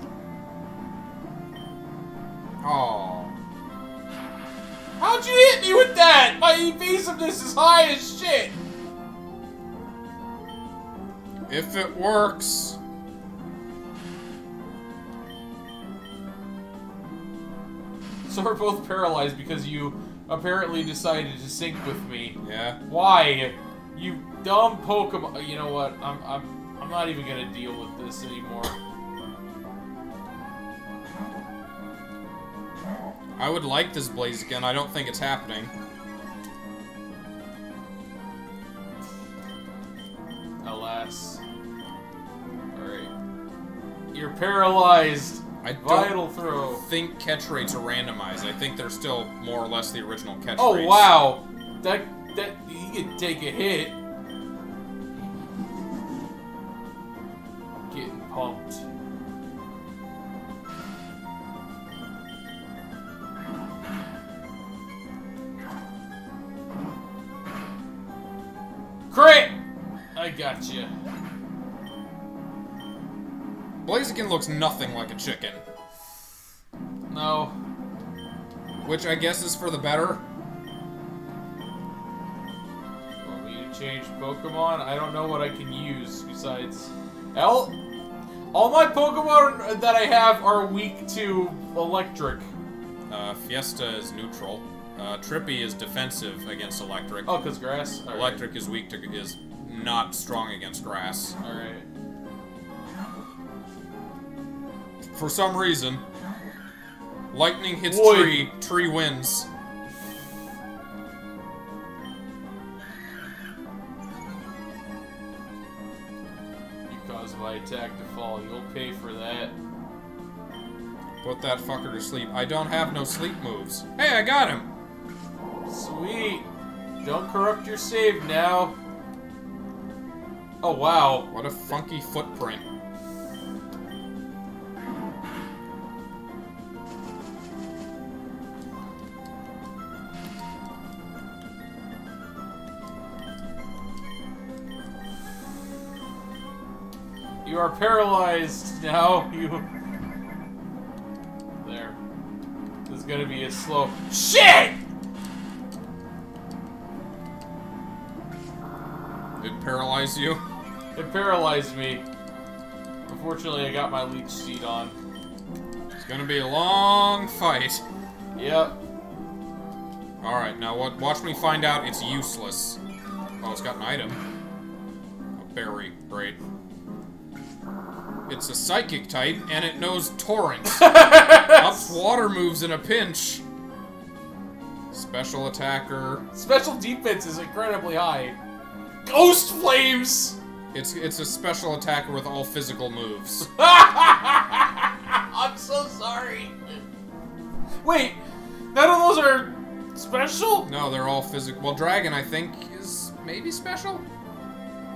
Oh. How'd you hit me with that? My evasiveness is high as shit. If it works. So we're both paralyzed because you... apparently decided to sync with me. Yeah. Why? You dumb Pokemon. You know what? I'm I'm I'm not even gonna deal with this anymore. I would like this Blaziken. I don't think it's happening. Alas. All right. You're paralyzed. I don't Vital throw. think catch rates are randomized. I think they're still more or less the original catch oh, rates. Oh, wow. That, that, you can take a hit. Getting pumped. Crit! I gotcha. Blaziken looks nothing like a chicken. No, No. Which I guess is for the better. Want me to change Pokemon? I don't know what I can use besides... L? All my Pokemon that I have are weak to electric. Uh, Fiesta is neutral. Uh, Trippy is defensive against electric. Oh, because grass? All electric right. is weak to... is not strong against grass. Alright. For some reason, lightning hits Boy. tree, tree wins. You caused my attack to fall. You'll pay for that. Put that fucker to sleep. I don't have no sleep moves. Hey, I got him! Sweet. Don't corrupt your save now. Oh, wow. What a funky footprint. You are paralyzed now, you... There. This is gonna be a slow... SHIT! It paralyzed you? It paralyzed me. Unfortunately, I got my leech seed on. It's gonna be a long fight. Yep. Alright, now what? Watch me find out it's useless. Oh, it's got an item. A berry. Great. It's a psychic type, and it knows torrents. Ups water moves in a pinch. Special attacker. Special defense is incredibly high. Ghost flames. It's it's a special attacker with all physical moves. I'm so sorry. Wait, none of those are special? No, they're all physical. Well, dragon I think is maybe special.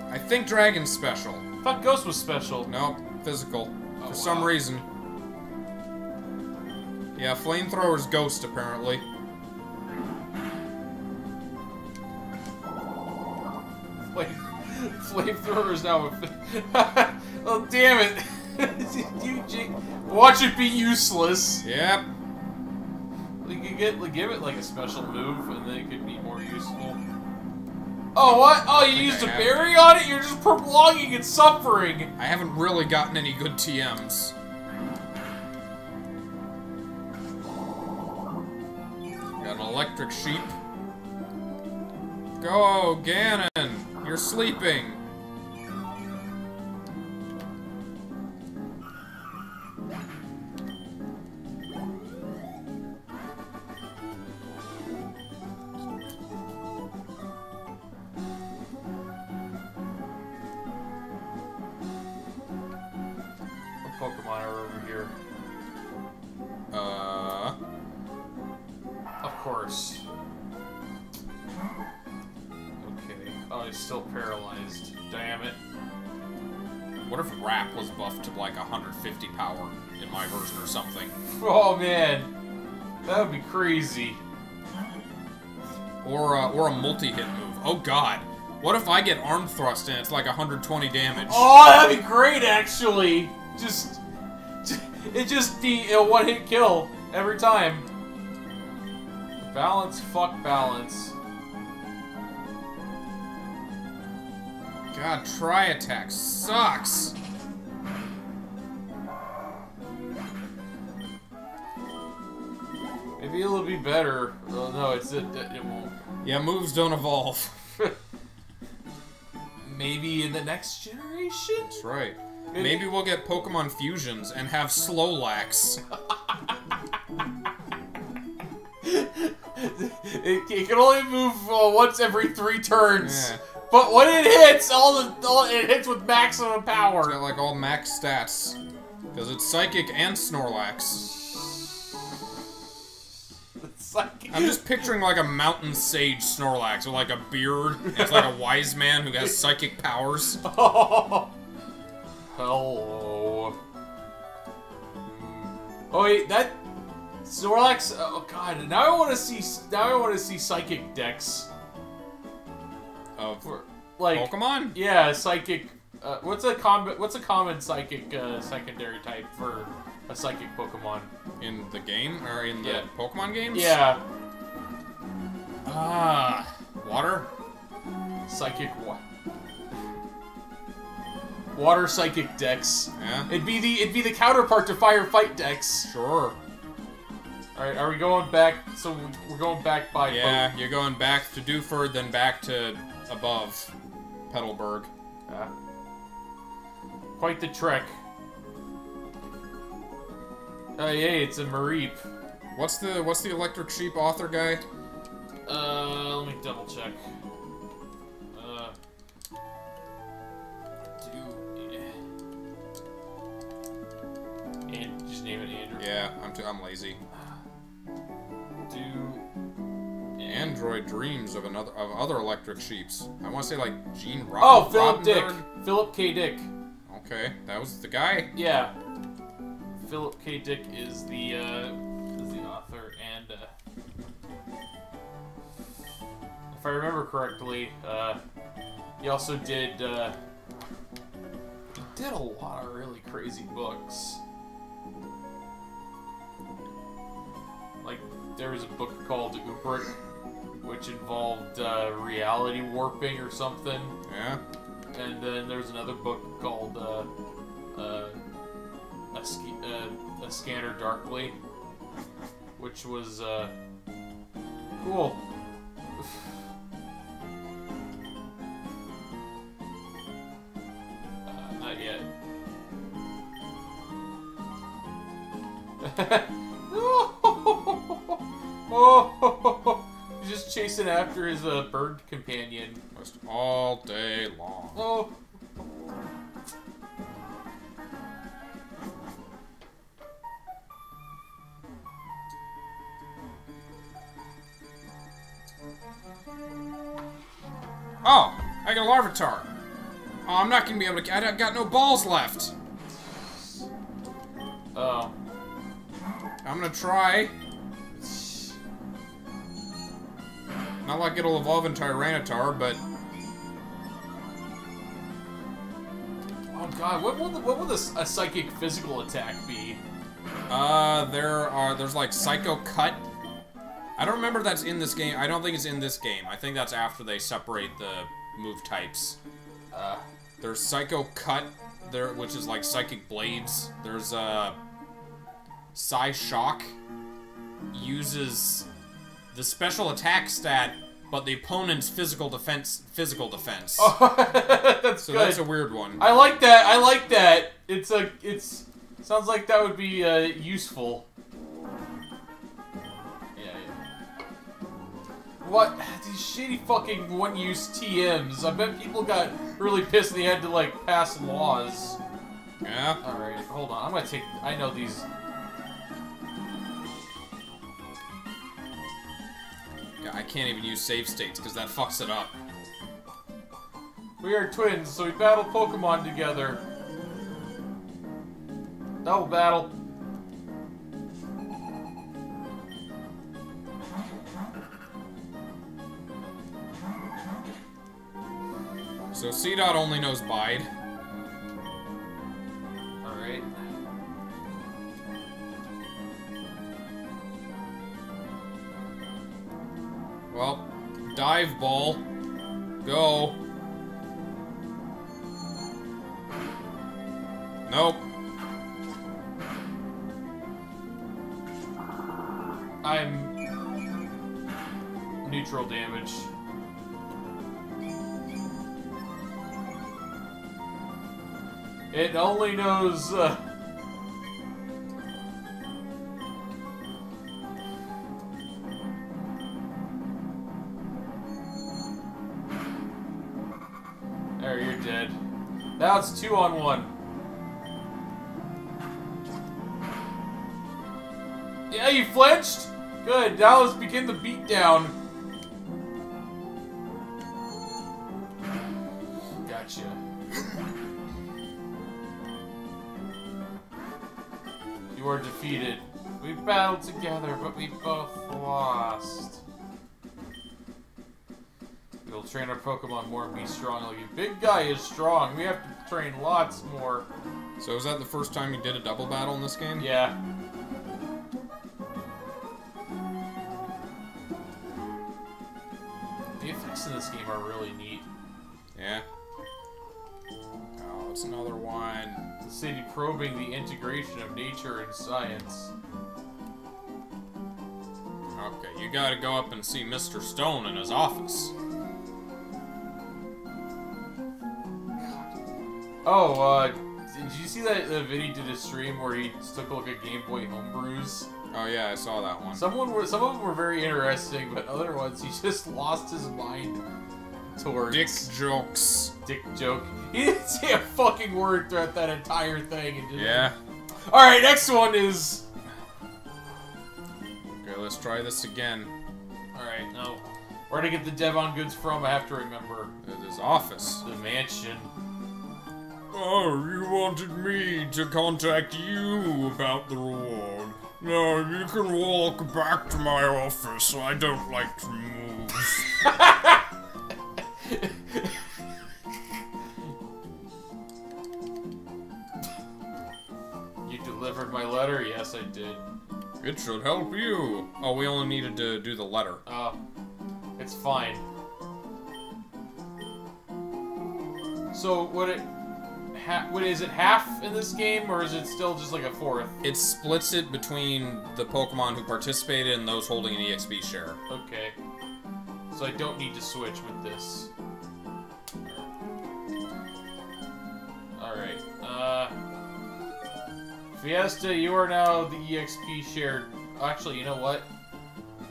I think dragon's special. I thought Ghost was special. No, physical. Oh, for wow. some reason. Yeah, flamethrower's Ghost, apparently. Flamethrower's now a... Oh, damn it. You jig... Watch it be useless. Yep. You could get, like, give it, like, a special move, and then it could be more useful. Oh, what? Oh, you used a berry on it? You're just prolonging its suffering! I haven't really gotten any good T Ms. Got an electric sheep. Go, Ganon! You're sleeping! Power in my version or something. Oh man, that would be crazy. Or uh, or a multi-hit move. Oh god, what if I get arm thrust and it's like one hundred twenty damage? Oh, that'd be great actually. Just, just it just be a one-hit kill every time. Balance, fuck balance. God, try attack sucks. Maybe it'll be better. Well, no, it's it, it won't. Yeah, moves don't evolve. Maybe in the next generation? That's right. Maybe, Maybe we'll get Pokemon fusions and have Slowlax. it, it can only move uh, once every three turns. Yeah. But when it hits, all the all, it hits with maximum power. It's got like all max stats. Because it's Psychic and Snorlax. Like, I'm just picturing like a mountain sage Snorlax with like a beard. It's like a wise man who has psychic powers. Oh. Hello. Oh wait, that Snorlax. Oh god, now I want to see. Now I want to see psychic decks. Of uh, like Pokemon. Yeah, psychic. Uh, what's a common? What's a common psychic uh, secondary type for a psychic Pokemon. In the game? Or in the yeah. Pokemon games? Yeah. Ah. Water? Psychic what? Water psychic decks. Yeah. It'd be the it'd be the counterpart to fire fight decks. Sure. Alright, are we going back? So we're going back by Yeah, boat. You're going back to Dewford, then back to above Petalburg. Yeah. Quite the trek. Oh, yay, it's a Mareep. What's the what's the electric sheep author guy? Uh, let me double check. Uh, do and just name it Andrew. Yeah, I'm too, I'm lazy. Do Android dreams of another of other electric sheeps. I want to say like Gene Rob. Oh, Philip Dick. Philip K. Dick. Okay, that was the guy. Yeah. Philip K. Dick is the uh, is the author, and uh, if I remember correctly, uh, he also did uh, he did a lot of really crazy books. Like there was a book called Ubrick, which involved uh, reality warping or something. Yeah. And then there's another book called. Uh, uh, A, sk uh, a Scanner Darkly, which was, uh, cool. uh, not yet. Oh, he's just chasing after his, uh, bird companion. Just all day long. Oh. Oh, I got a Larvitar. Oh, I'm not gonna be able to. I got no balls left. Oh. I'm gonna try. Not like it'll evolve into Tyranitar, but. Oh God, what will the, what will this a psychic physical attack be? Uh, there are there's like Psycho Cut. I don't remember if that's in this game. I don't think it's in this game. I think that's after they separate the move types. Uh, there's Psycho Cut, there, which is like Psychic Blades. There's uh, Psy Shock. Uses the special attack stat, but the opponent's physical defense. Physical defense. Oh, that's so good. That's a weird one. I like that. I like that. It's a. It's sounds like that would be uh, useful. What? These shitty fucking one-use T Ms. I bet people got really pissed and they had to, like, pass laws. Yeah. Alright, hold on. I'm gonna take... I know these... God, I can't even use save states, because that fucks it up. We are twins, so we battle Pokemon together. Double battle. So C-Dot only knows Bide. Alright. Well, dive ball. Go. Nope. I'm... neutral damage. It only knows, uh... there, you're dead. Now it's two on one. Yeah, you flinched? Good, now let's begin the beatdown. Gotcha. Were defeated. We battled together, but we both lost. We'll train our Pokemon more and be strong. Like a big guy is strong. We have to train lots more. So is that the first time you did a double battle in this game? Yeah. The effects in this game are really neat. Yeah. Oh, it's another one. The city probing the integration of nature and science. Okay, you gotta go up and see Mister Stone in his office. Oh, uh, did you see that uh, Vinny did a stream where he took a look at Game Boy homebrews? Oh yeah, I saw that one. Someone were, some of them were very interesting, but other ones he just lost his mind towards. Dick jokes. Dick joke. He didn't say a fucking word throughout that entire thing. And yeah. All right, next one is. Okay, let's try this again. All right, no. Where to get the Devon goods from? I have to remember. His office. The mansion. Oh, you wanted me to contact you about the reward. No, you can walk back to my office. I don't like to move. You delivered my letter? Yes, I did. It should help you. Oh, we only needed to do the letter. Oh, uh, it's fine. So, what it... Ha what is it, half in this game, or is it still just like a fourth? It splits it between the Pokemon who participated and those holding an E X P share. Okay. So I don't need to switch with this. Alright. Uh, Fiesta, you are now the E X P share. Actually, you know what?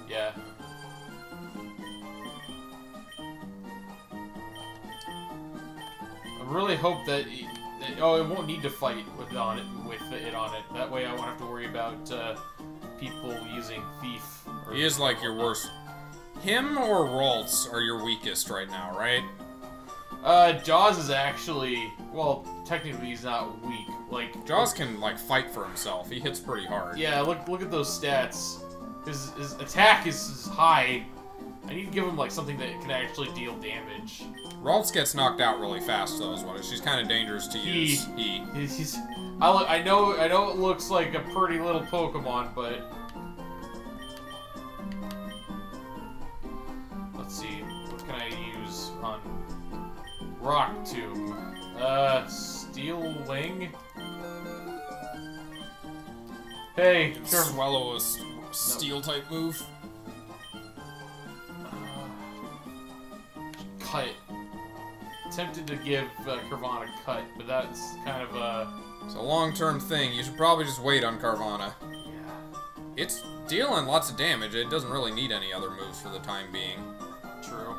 Yeah. I really hope that... It Oh, it won't need to fight with on it with it on it. That way, I won't have to worry about uh, people using thief. Or he is like your worst. Him or Ralts are your weakest right now, right? Uh, Jaws is actually well, technically he's not weak. Like Jaws can like fight for himself. He hits pretty hard. Yeah, look look at those stats. His his attack is, is high. I need to give him like something that can actually deal damage. Ralts gets knocked out really fast, though, is what it is. She's kind of dangerous to use. He, he. He's, he's, I, look, I know, I know it looks like a pretty little Pokemon, but let's see, what can I use on Rock Tomb? Uh, Steel Wing. Hey, sure. Swallow a Steel type move. Cut. Tempted to give uh, Carvana a cut, but that's kind of a... It's a long-term thing. You should probably just wait on Carvana. Yeah. It's dealing lots of damage. It doesn't really need any other moves for the time being. True.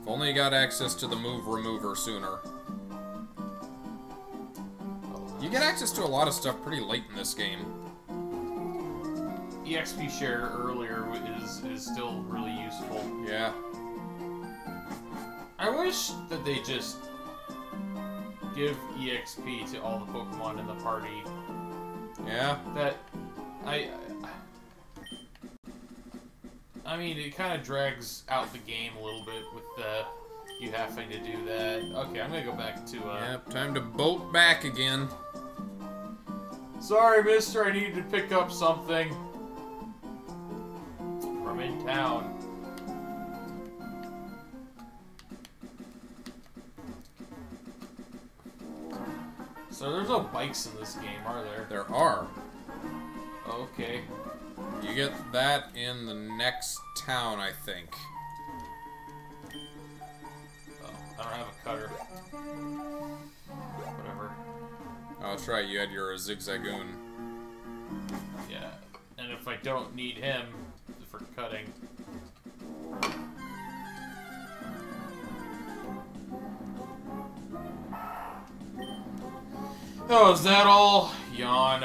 If only you got access to the move remover sooner. You get access to a lot of stuff pretty late in this game. E X P share earlier is is still really useful. Yeah. I wish that they just give E X P to all the Pokemon in the party. Yeah. That I I mean, it kind of drags out the game a little bit with the you having to do that. Okay, I'm gonna go back to. Uh, yep, time to bolt back again. Sorry, mister, I needed to pick up something from in town. So there's no bikes in this game, are there? There are. Okay. You get that in the next town, I think. Oh, I don't have a cutter. Whatever. Oh, that's right, you had your Zigzagoon. Yeah, and if I don't need him for cutting... Oh, is that all? Yawn.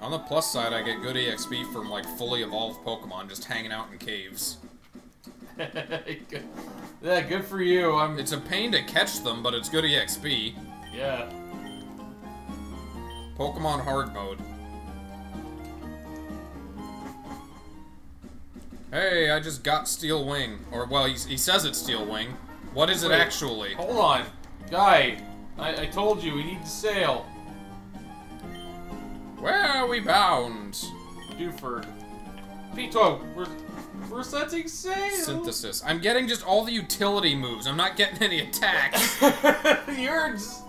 On the plus side, I get good E X P from, like, fully evolved Pokemon just hanging out in caves. Good. Yeah, good for you. I'm... It's a pain to catch them, but it's good E X P. Yeah. Pokemon hard mode. Hey, I just got Steel Wing. Or, well, he, he says it's Steel Wing. What is Wait, it actually? Hold on. Guy, I, I told you, we need to sail. Where are we bound? Dewford. Pito, we're, we're setting sail. Synthesis. I'm getting just all the utility moves. I'm not getting any attacks. You're just...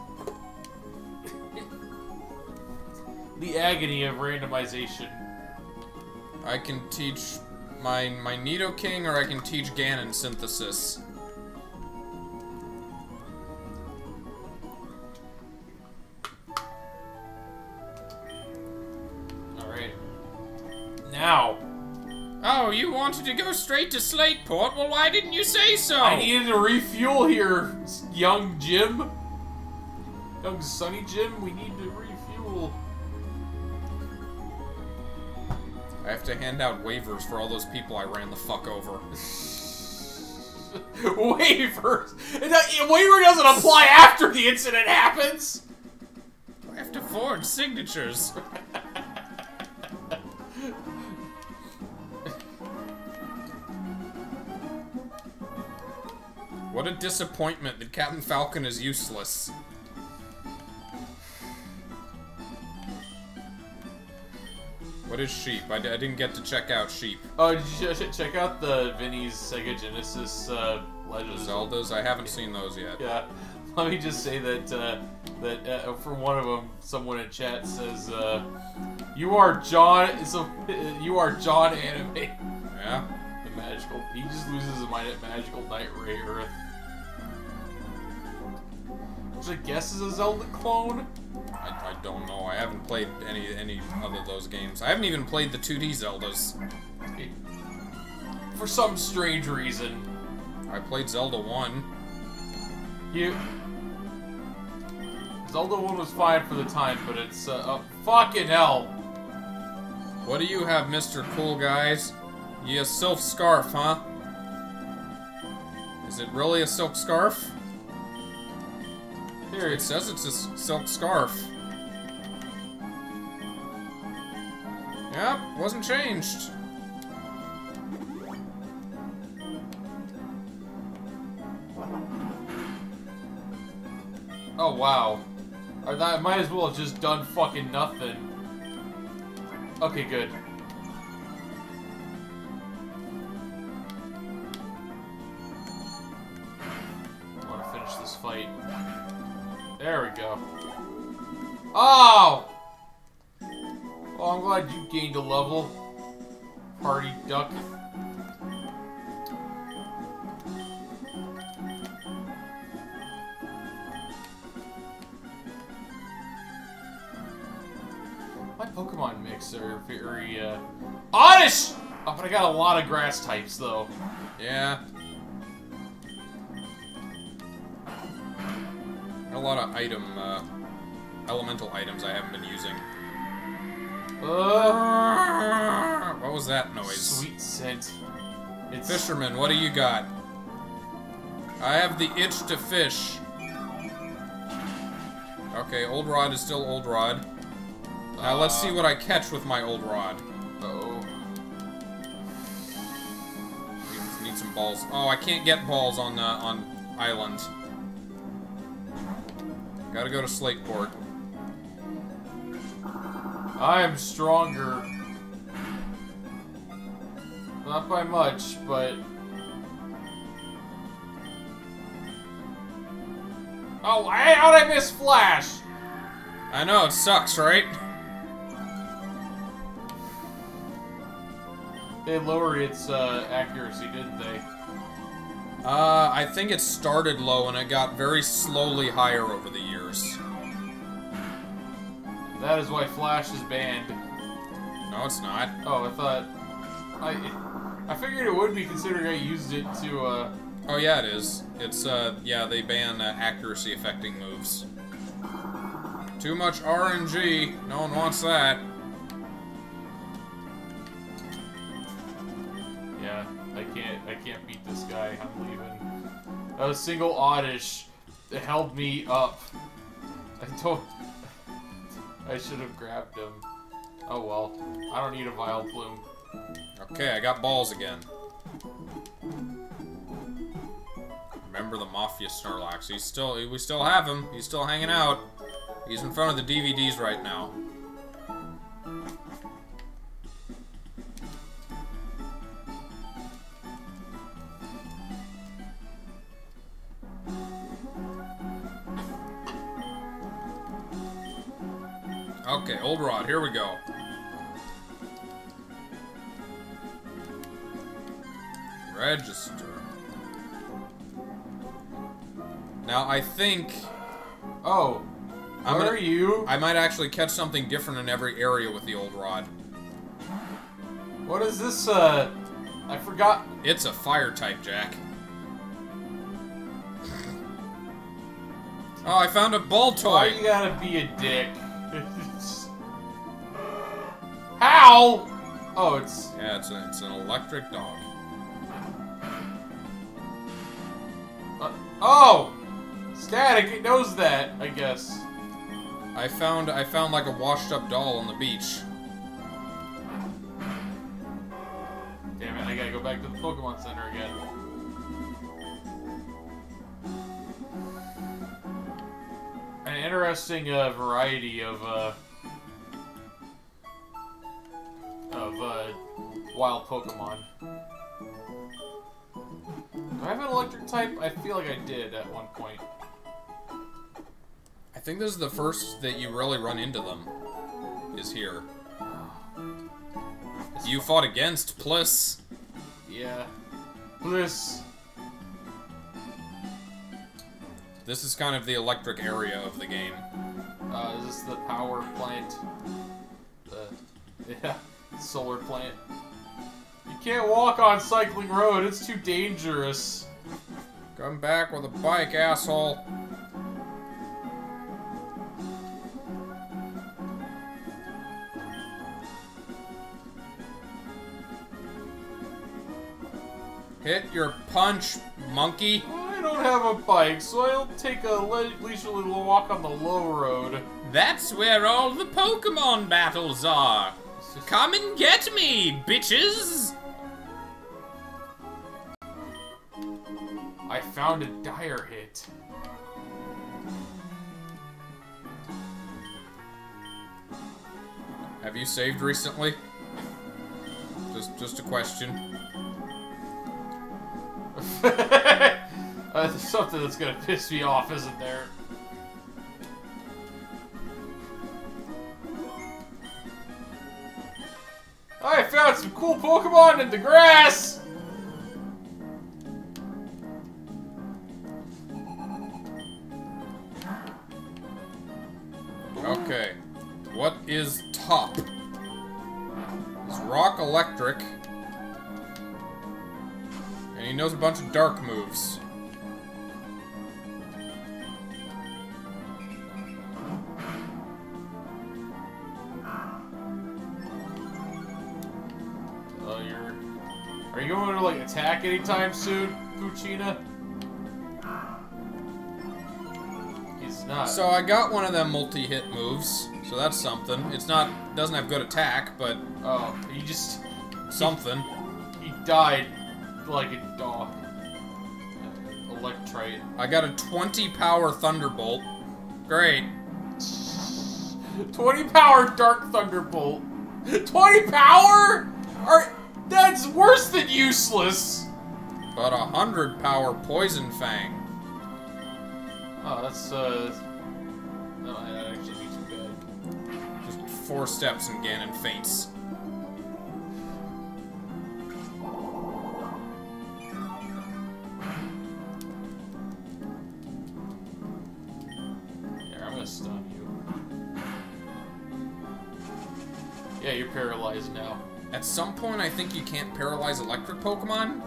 The agony of randomization. I can teach... My, my Nidoking, or I can teach Ganon synthesis. Alright. Now! Oh, you wanted to go straight to Slateport? Well, why didn't you say so? I needed to refuel here, young Jim. Young Sunny Jim, we need to refuel. I have to hand out waivers for all those people I ran the fuck over. Waivers? Waiver doesn't apply after the incident happens! I have to forge signatures. What a disappointment that Captain Falcon is useless. What is Sheep? I, d I didn't get to check out Sheep. Oh, did you check out the Vinny's Sega Genesis uh, Legends? Zeldas? I haven't seen those yet. Yeah. Let me just say that uh, that uh, for one of them, someone in chat says, uh, "You are John." So uh, you are John anime. Yeah. The magical. He just loses his mind at magical night ray Earth. Which I guess is a Zelda clone. I, I don't know. I haven't played any any other of those games. I haven't even played the two D Zeldas. For some strange reason. I played Zelda one. You... Zelda one was fine for the time, but it's... Uh, uh, fucking hell! What do you have, Mister Cool Guys? You a silk scarf, huh? Is it really a silk scarf? Here, it says it's a silk scarf. Yep, wasn't changed. Oh, wow. I, I might as well have just done fucking nothing. Okay, good. I want to finish this fight. There we go. Oh! Oh, I'm glad you gained a level. Party duck. My Pokemon mix are very, uh... honest! Oh, but I got a lot of grass types, though. Yeah. A lot of item, uh, elemental items I haven't been using. Uh, what was that noise? Sweet scent. It's... Fisherman, what do you got? I have the itch to fish. Okay, Old Rod is still Old Rod. Now uh, let's see what I catch with my Old Rod. Uh-oh. Need, need some balls. Oh, I can't get balls on the, on island. Gotta go to Slateport. I am stronger. Not by much, but... Oh, I, how'd I miss Flash? I know, it sucks, right? They lowered its uh, accuracy, didn't they? Uh, I think it started low and it got very slowly higher over the years. That is why Flash is banned. No, it's not. Oh, I thought... I I figured it would be considering I used it to, uh... Oh, yeah, it is. It's, uh, yeah, they ban uh, accuracy-affecting moves. Too much R N G. No one wants that. Yeah. I can't, I can't beat this guy, I'm leaving. A single Oddish held me up. I don't... I should have grabbed him. Oh well. I don't need a Vileplume. Okay, I got balls again. Remember the Mafia Snorlax. He's still, we still have him. He's still hanging out. He's in front of the D V Ds right now. Okay, Old Rod, here we go. Register. Now, I think... Oh, I'm where gonna, are you? I might actually catch something different in every area with the Old Rod. What is this, uh... I forgot... It's a fire type, Jack. Oh, I found a ball toy! Why you gotta be a dick? How? Oh, it's... Yeah, it's, a, it's an electric dog. Uh, oh! Static, it knows that, I guess. I found, I found like a washed up doll on the beach. Damn it, I gotta go back to the Pokemon Center again. An interesting uh, variety of, uh... of, uh, wild Pokemon. Do I have an electric type? I feel like I did at one point. I think this is the first that you really run into them, is here. You fought against Pliss. Yeah. Pliss. This is kind of the electric area of the game. Uh, is this the power plant? The... Yeah. Solar plant. You can't walk on Cycling Road, it's too dangerous. Come back with a bike, asshole. Hit your punch, monkey. Well, I don't have a bike, so I'll take a le leisurely walk on the low road. That's where all the Pokemon battles are. Come and get me, bitches! I found a dire hit. Have you saved recently? Just, just a question. uh, there's something that's gonna piss me off, isn't there? I found some cool Pokemon in the grass! Okay. What is top? It's Rock Electric. And he knows a bunch of dark moves. Are you going to, like, attack anytime soon, Puccina? He's not. So I got one of them multi-hit moves, so that's something. It's not, doesn't have good attack, but... Oh, he just... Something. He, he died like a dog. Electrite. I got a twenty power Thunderbolt. Great. twenty power Dark Thunderbolt. twenty power?! Are... That's worse than useless! But a hundred power Poison Fang. Oh, that's, uh... No, that'd actually be too bad. Just four steps and Ganon faints. Here, I'm gonna stun you. Yeah, you're paralyzed now. At some point, I think you can't paralyze electric Pokemon.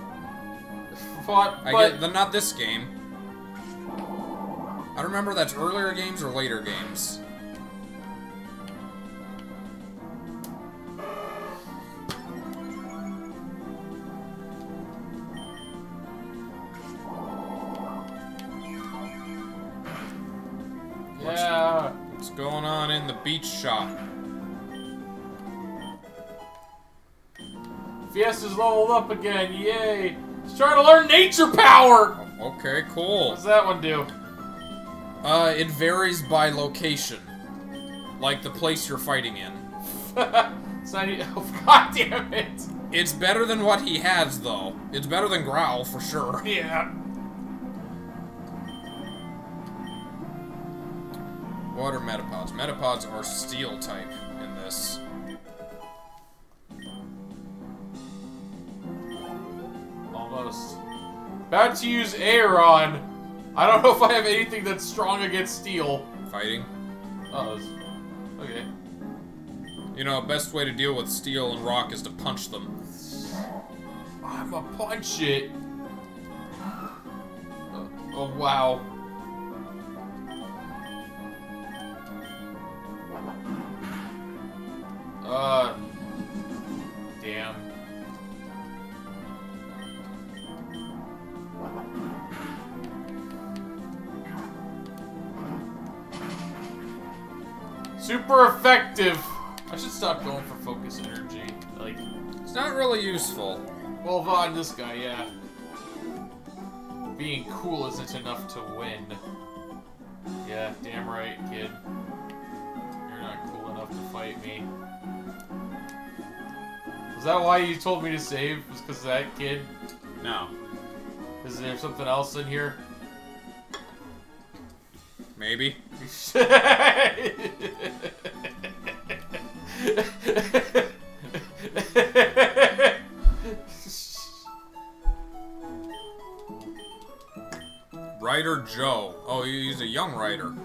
But, I but... Get, not this game. I don't remember that's earlier games or later games. Yeah. What's going on in the beach shop? Fiesta's leveled up again, yay! He's trying to learn nature power! Oh, okay, cool. What's that one do? Uh, it varies by location. Like the place you're fighting in. It's not even, oh, God damn it! It's better than what he has, though. It's better than Growl, for sure. Yeah. What are Metapods? Metapods are steel type in this. Almost. About to use Aeron. I don't know if I have anything that's strong against steel. Fighting. Uh oh. Okay. You know, best way to deal with steel and rock is to punch them. I'm a punch it. Oh, oh wow. Uh. Damn. Super effective. I should stop going for focus energy. Like, it's not really useful. Well, on this guy, yeah. Being cool isn't enough to win. Yeah, damn right, kid. You're not cool enough to fight me. Is that why you told me to save? Was because of that kid? No. Is there something else in here? Maybe. Writer Joe. Oh, he's a young writer.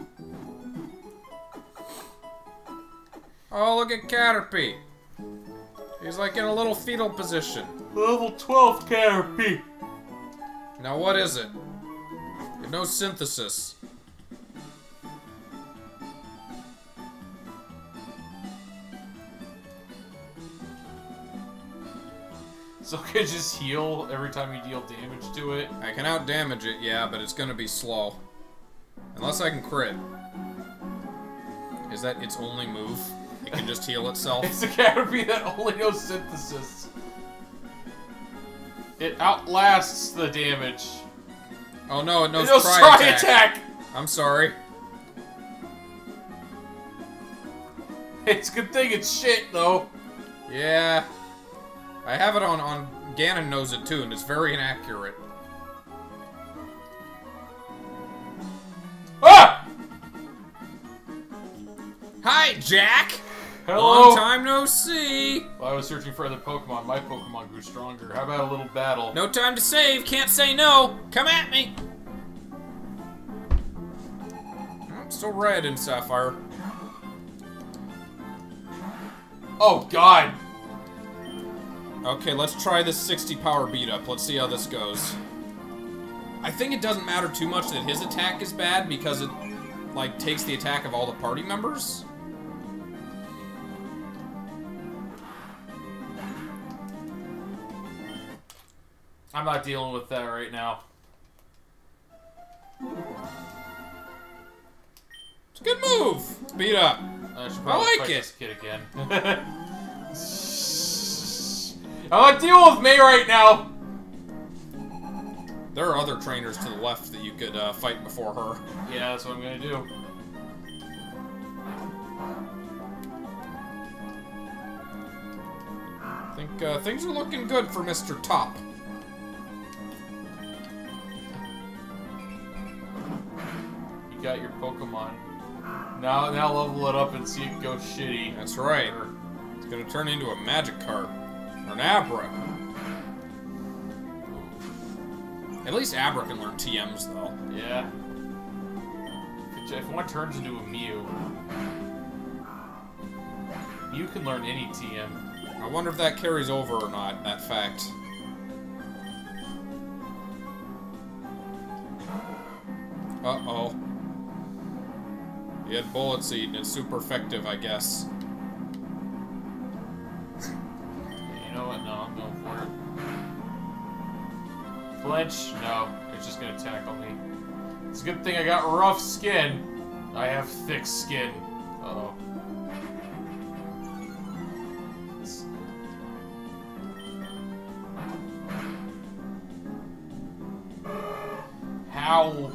Oh, look at Caterpie. He's like in a little fetal position. Level twelve Caterpie. Now what is it? No synthesis. So can it just heal every time you deal damage to it? I can out damage it, yeah, but it's gonna be slow. Unless I can crit. Is that its only move? It can just heal itself. It's a Caterpie that only knows synthesis. It outlasts the damage. Oh no, it knows, it knows try, try attack. attack! I'm sorry. It's a good thing it's shit, though. Yeah. I have it on, on... Ganon knows it too, and it's very inaccurate. Ah! Hi, Jack! Hello! Long time no see! Well, I was searching for other Pokemon. My Pokemon grew stronger. How about a little battle? No time to save. Can't say no. Come at me! I'm still red in Sapphire. Oh, God! Okay, let's try this sixty power beat up. Let's see how this goes. I think it doesn't matter too much that his attack is bad because it, like, takes the attack of all the party members. I'm not dealing with that right now. It's a good move. Beat up. I, should probably I like it. This kid again. I'm not dealing with me right now. There are other trainers to the left that you could uh, fight before her. Yeah, that's what I'm gonna do. I think uh, things are looking good for Mister Top. You got your Pokemon. Now, now level it up and see it go shitty. That's right. It's gonna turn into a Magikarp. Or an Abra. At least Abra can learn T Ms, though. Yeah. If one turns into a Mew... Mew can learn any T M. I wonder if that carries over or not, that fact. Uh-oh. He had Bullet Seed, and it's super effective, I guess. You know what? No, I'm going for it. Flinch? No, it's just gonna tackle me. It's a good thing I got rough skin. I have thick skin. Uh-oh. How?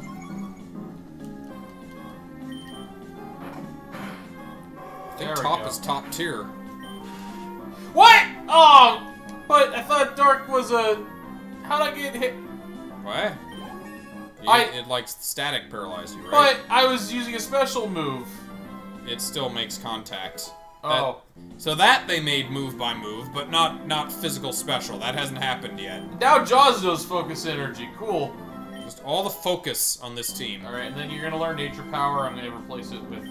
I think top is top tier. What? Oh! But I thought Dark was a... How'd I get hit? What? You, I, it, like, static paralyzed you, right? But I was using a special move. It still makes contact. Oh. That, so that they made move by move, but not, not physical special. That hasn't happened yet. Now Jaws knows focus energy. Cool. Just all the focus on this team. Alright, and then you're going to learn nature power. I'm going to replace it with...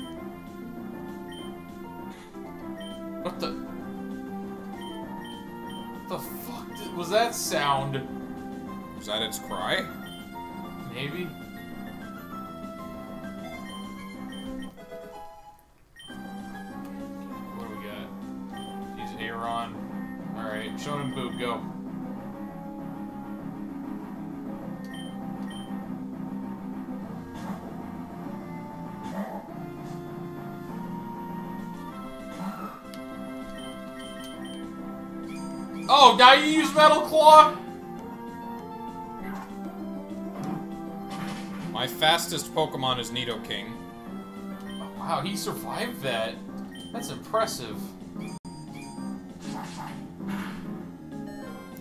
What the... What the fuck did, was that sound? Was that its cry? Maybe. What do we got? He's Aeron. Alright, show him boob, go. Oh, now you use Metal Claw? My fastest Pokemon is Nidoking. Oh, wow, he survived that. That's impressive.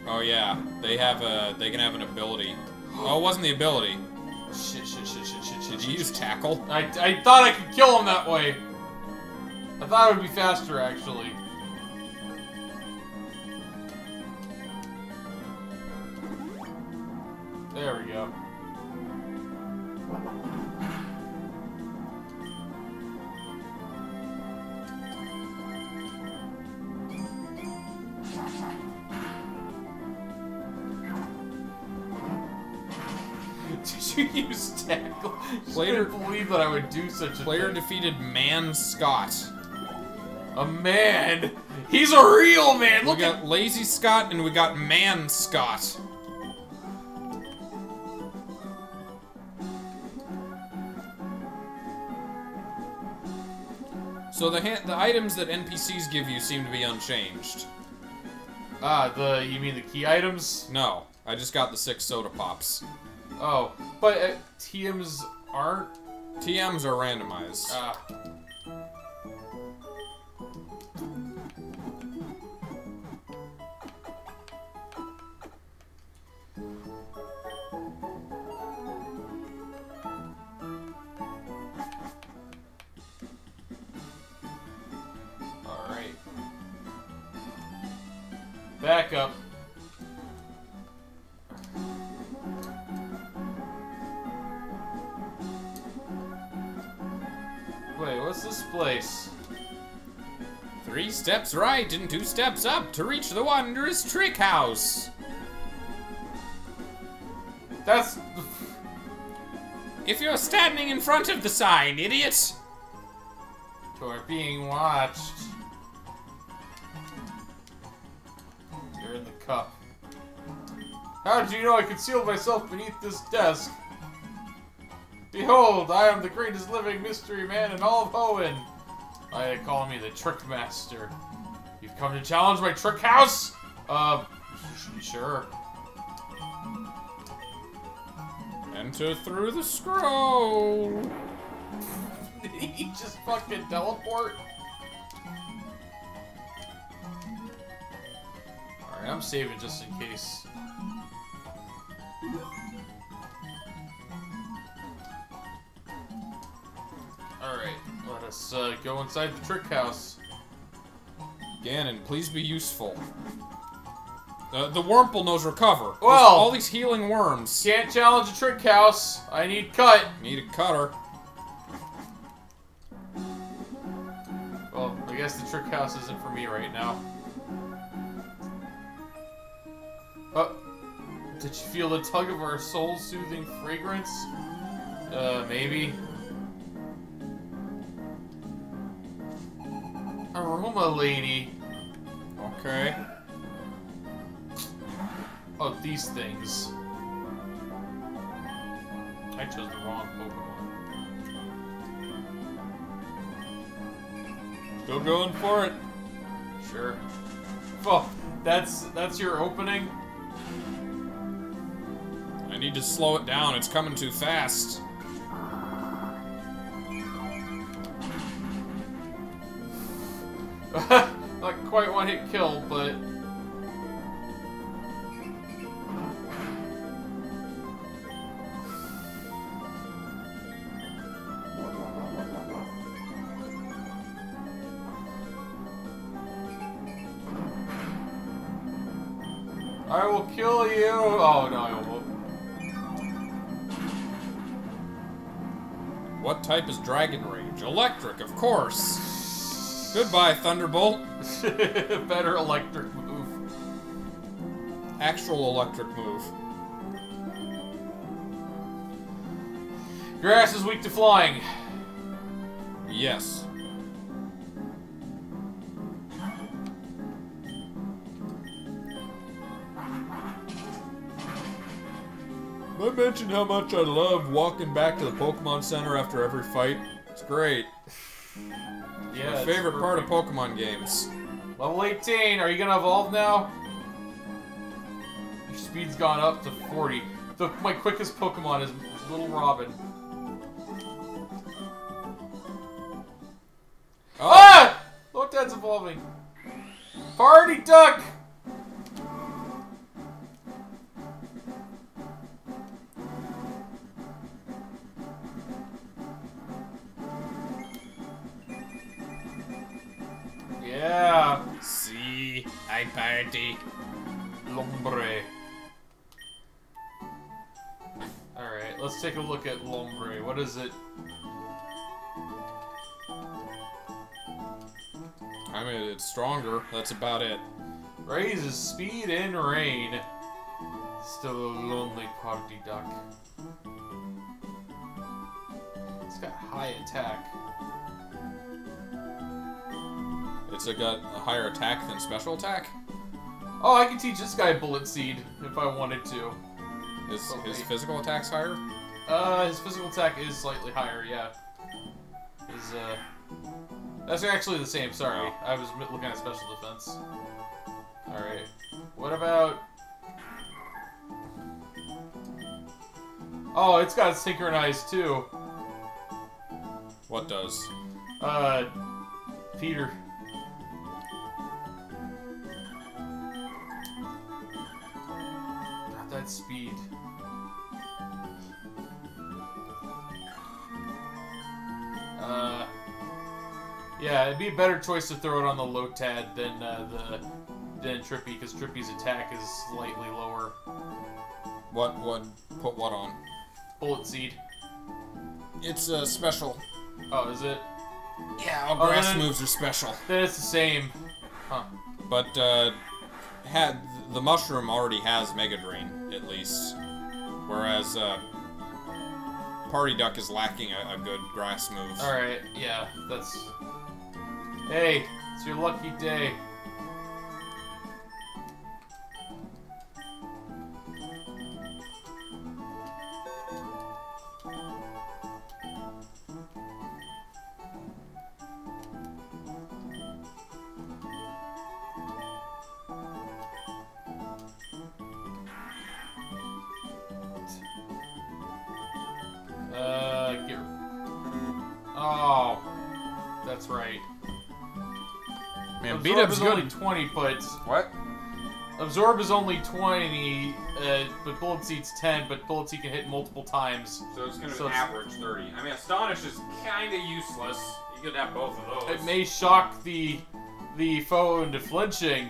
Oh yeah, they have a they can have an ability. Oh, it wasn't the ability. Shit, shit, shit, shit, shit, shit. Did you use Tackle? I, I thought I could kill him that way. I thought it would be faster actually. There we go. Did you use Tackle? I couldn't believe that I would do such a thing. Player defeated Man Scott. A man! He's a real man! Look at- We got Lazy Scott and we got Man Scott. So the ha the items that N P Cs give you seem to be unchanged. Ah, the you mean the key items? No, I just got the six soda pops. Oh, but uh, T Ms aren't. T Ms are randomized. Ah. Back up. Wait, what's this place? Three steps right and two steps up to reach the wondrous trick house. That's... If you're standing in front of the sign, idiot! You're being watched. In the cup. How did you know I concealed myself beneath this desk? Behold, I am the greatest living mystery man in all of Hoenn. I call me the Trick Master. You've come to challenge my trick house? Uh, sure. Enter through the scroll. Did he just fucking teleport? I'm saving just in case. Alright, let us uh, go inside the trick house. Ganon, please be useful. Uh, the Wurmple knows recover. Well, there's all these healing worms. Can't challenge a trick house. I need cut. Need a cutter. Well, I guess the trick house isn't for me right now. Uh, did you feel the tug of our soul-soothing fragrance? Uh, maybe. Aroma lady. Okay. Oh, these things. I chose the wrong Pokemon. Still going for it. Sure. Oh, that's that's your opening? I need to slow it down. It's coming too fast. Not quite one hit kill, but... I will kill you! Oh, no, I won't. What type is Dragon Rage? Electric, of course! Goodbye, Thunderbolt! Better electric move. Actual electric move. Grass is weak to flying. Yes. I mentioned how much I love walking back to the Pokemon Center after every fight. It's great. Yeah, my favorite part of Pokemon games. Level eighteen, are you gonna evolve now? Your speed's gone up to forty. The, my quickest Pokemon is Little Robin. Oh. Ah! Look, that's evolving. Party Duck! Yeah. See, I party. Lombre. Alright, let's take a look at Lombre. What is it? I mean, it's stronger. That's about it. Raises speed and rain. Still a lonely party duck. It's got high attack. It's got a higher attack than special attack? Oh, I can teach this guy Bullet Seed if I wanted to. Is his physical attack's higher? Uh, his physical attack is slightly higher, yeah. His, uh... That's actually the same, sorry. I was looking at special defense. Alright. What about... Oh, it's got synchronized, too. What does? Uh... Peter. That speed. Uh, yeah, it'd be a better choice to throw it on the Lotad than uh, the than Trippy, because Trippy's attack is slightly lower. What what put what on? Bullet Seed. It's a uh, special. Oh, is it? Yeah, all grass oh, then, moves are special. Then it's the same. Huh. But uh, had the mushroom already has Mega Drain. At least, whereas uh, Party Duck is lacking a, a good grass move. All right, yeah, that's. Hey, it's your lucky day. Absorb is only twenty, but... What? Absorb is only twenty, uh, but Bullet Seed's ten, but Bullet Seed can hit multiple times. So it's going to so average thirty. I mean, Astonish is kind of useless. You could have both of those. It may shock the the foe into flinching.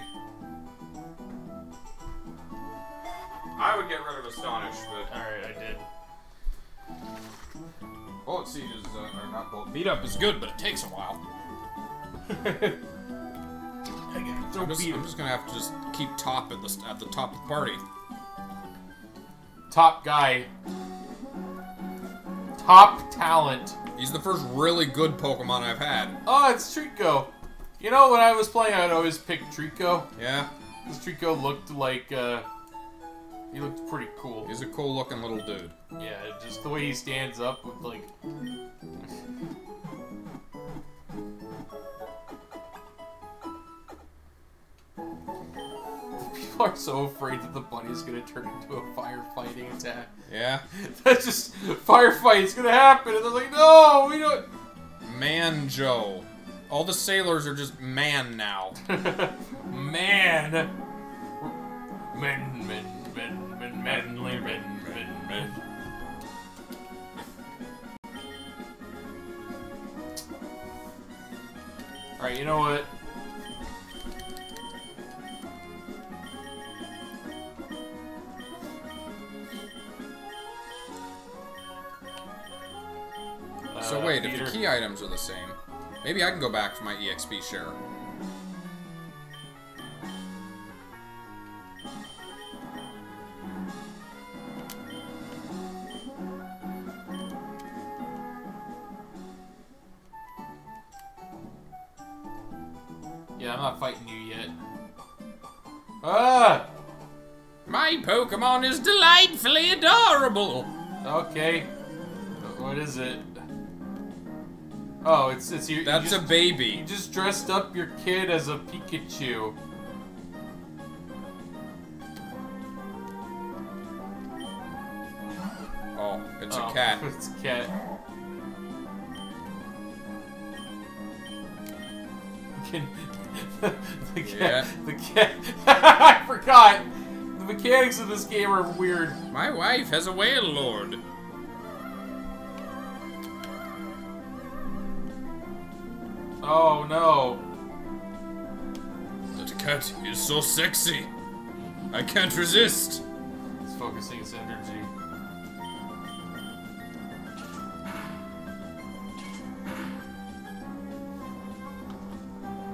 I would get rid of Astonish, but... Alright, I did. Bullet Seed is... Uh, or not Bullet... Beat Up is good, but it takes a while. I'm just, I'm just gonna have to just keep top at the at the top of the party. Top guy. Top talent. He's the first really good Pokemon I've had. Oh, it's Treecko. You know, when I was playing, I'd always pick Treecko. Yeah. Because Treecko looked like uh, he looked pretty cool. He's a cool-looking little dude. Yeah, just the way he stands up with like. People are so afraid that the bunny's gonna turn into a firefighting attack. Yeah. That's just firefight's gonna happen, and they're like, no, we don't. Man, Joe. All the sailors are just man now. Man. Men, men, men, men, manly men, men, men. All right, you know what? So wait, if the key items are the same, maybe I can go back for my E X P share. Yeah, I'm not fighting you yet. Ah! My Pokemon is delightfully adorable! Okay. What is it? Oh, it's it's you. That's you just, a baby. You just dressed up your kid as a Pikachu. Oh, it's oh, a cat. It's a cat. the cat. Yeah. The cat. I forgot. The mechanics of this game are weird. My wife has a whale lord. Oh no. That cat is so sexy. I can't resist. It's focusing its energy.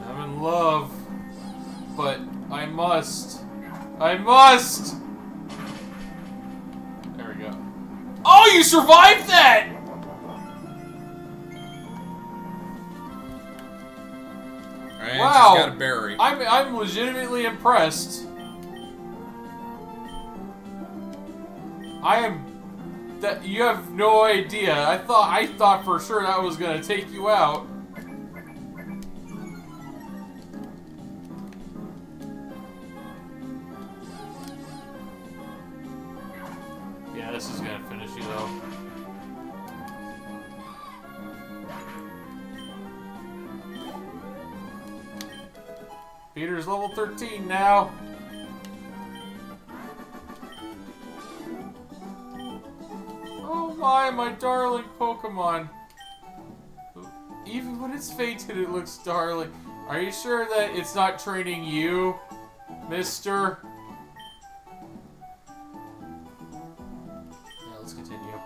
I'm in love. But I must. I must! There we go. Oh, you survived that! I wow, just gotta bury. I'm I'm legitimately impressed. I am that you have no idea. I thought I thought for sure that was gonna take you out. Yeah, this is gonna finish you though. Peter's level thirteen now. Oh my, my darling Pokemon. Even when it's fainted, it looks darling. Are you sure that it's not training you, mister? Yeah, let's continue.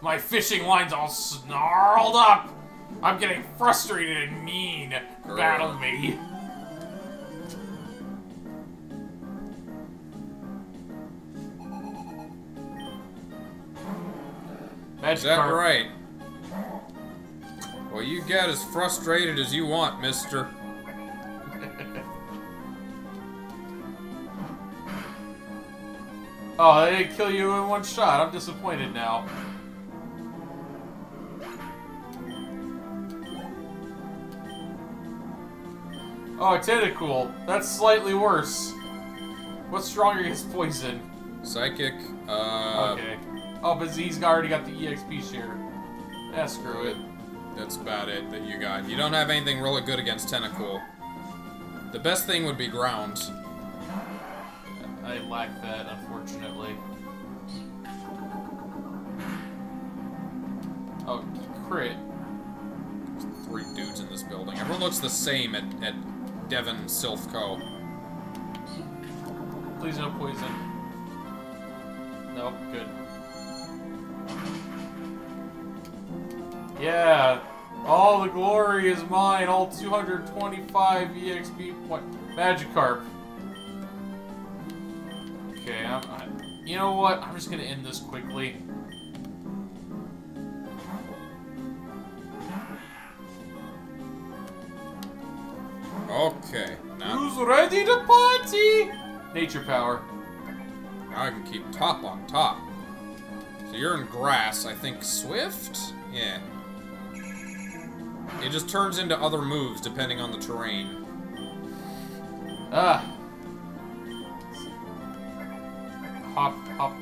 My fishing line's all snarled up. I'm getting frustrated and mean. Girl. Battle me. That's right. Well, you get as frustrated as you want, mister. Oh, they didn't kill you in one shot. I'm disappointed now. Oh, Tentacool. That's slightly worse. What's stronger against poison? Psychic, uh... okay. Oh, but Z's already got the E X P share. Yeah, screw it. That's about it that you got. You don't have anything really good against Tentacool. The best thing would be ground. I lack that, unfortunately. Oh, crit. There's three dudes in this building. Everyone looks the same at... at Devon, Sylph Co. Please no poison. Nope, good. Yeah, all the glory is mine. All two hundred twenty-five E X P points. Magikarp. Okay, I'm, I, you know what? I'm just gonna end this quickly. Okay, now... Who's ready to party? Nature power. Now I can keep top on top. So you're in grass, I think swift? Yeah. It just turns into other moves depending on the terrain. Ah. Hop, hop.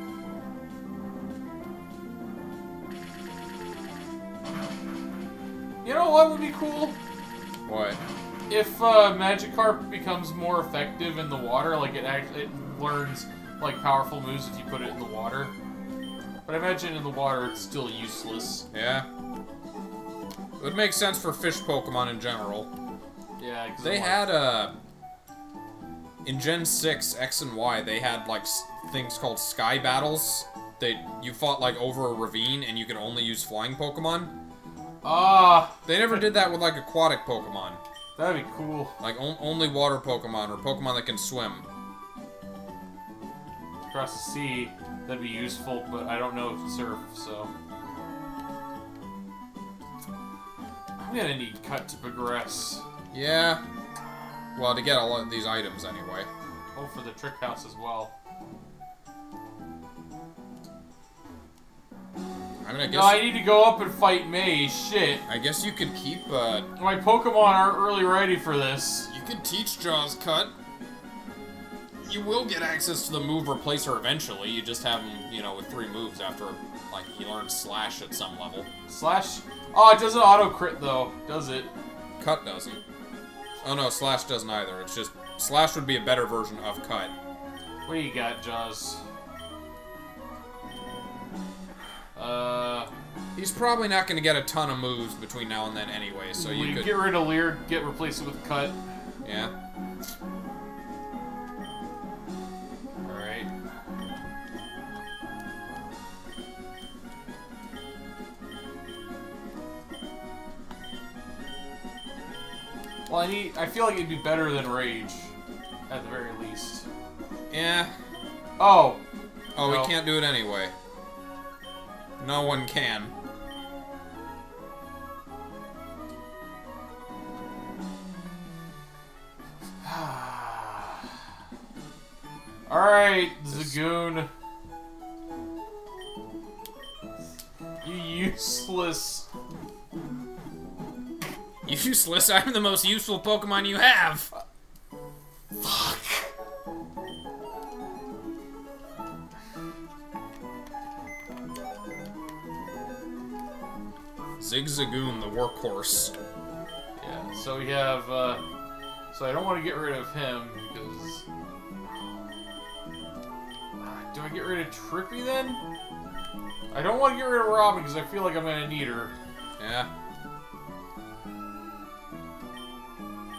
You know what would be cool? What? If uh, Magikarp becomes more effective in the water, like it actually it learns like powerful moves if you put it in the water. But I imagine in the water it's still useless. Yeah. It would make sense for fish Pokemon in general. Yeah, because they had a uh, in Gen six X and Y they had like s things called Sky Battles. They you fought like over a ravine and you could only use flying Pokemon. Ah. Uh, they never did that with like aquatic Pokemon. That'd be cool. Like, on, only water Pokemon, or Pokemon that can swim. Across the sea, that'd be useful, but I don't know if it surfs, so... I'm gonna need Cut to progress. Yeah. Well, to get all of these items, anyway. Oh, for the Trick House as well. I mean, I guess no, I need to go up and fight May. Shit. I guess you could keep, uh... my Pokemon aren't really ready for this. You could teach Jaws Cut. You will get access to the move Replacer eventually. You just have him, you know, with three moves after, like, he learns Slash at some level. Slash? Oh, it doesn't auto-crit, though. Does it? Cut doesn't. Oh, no, Slash doesn't either. It's just... Slash would be a better version of Cut. What do you got, Jaws? Uh, he's probably not going to get a ton of moves between now and then anyway, so you could... get rid of Leer, get replaced with Cut. Yeah. Alright. Well, I need... I feel like it'd be better than Rage, at the very least. Yeah. Oh. Oh, no. We can't do it anyway. No one can. Alright, Zagoon. You useless. Useless? I'm the most useful Pokemon you have! Uh, fuck. Zigzagoon, the workhorse. Yeah, so we have, uh... so I don't want to get rid of him, because... Uh, do I get rid of Trippy, then? I don't want to get rid of Robin, because I feel like I'm going to need her. Yeah.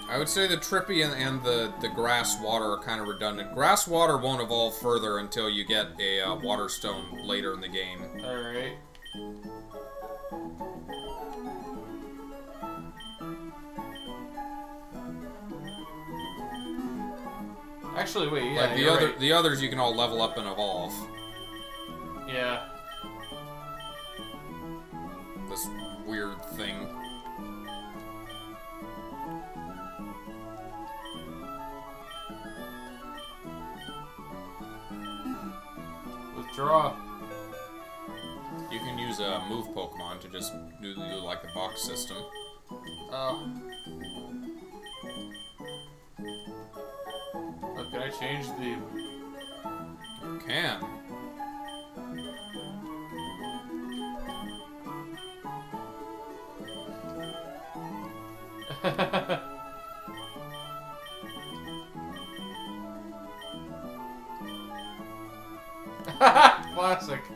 I would say the Trippy and, and the, the Grass Water are kind of redundant. Grass Water won't evolve further until you get a uh, Water Stone later in the game. Alright. Actually, wait, yeah, like the other, right. The others you can all level up and evolve. Yeah. This weird thing. Withdraw. You can use a move Pokemon to just do, do like the box system. Oh. Can I change the... You can. Classic.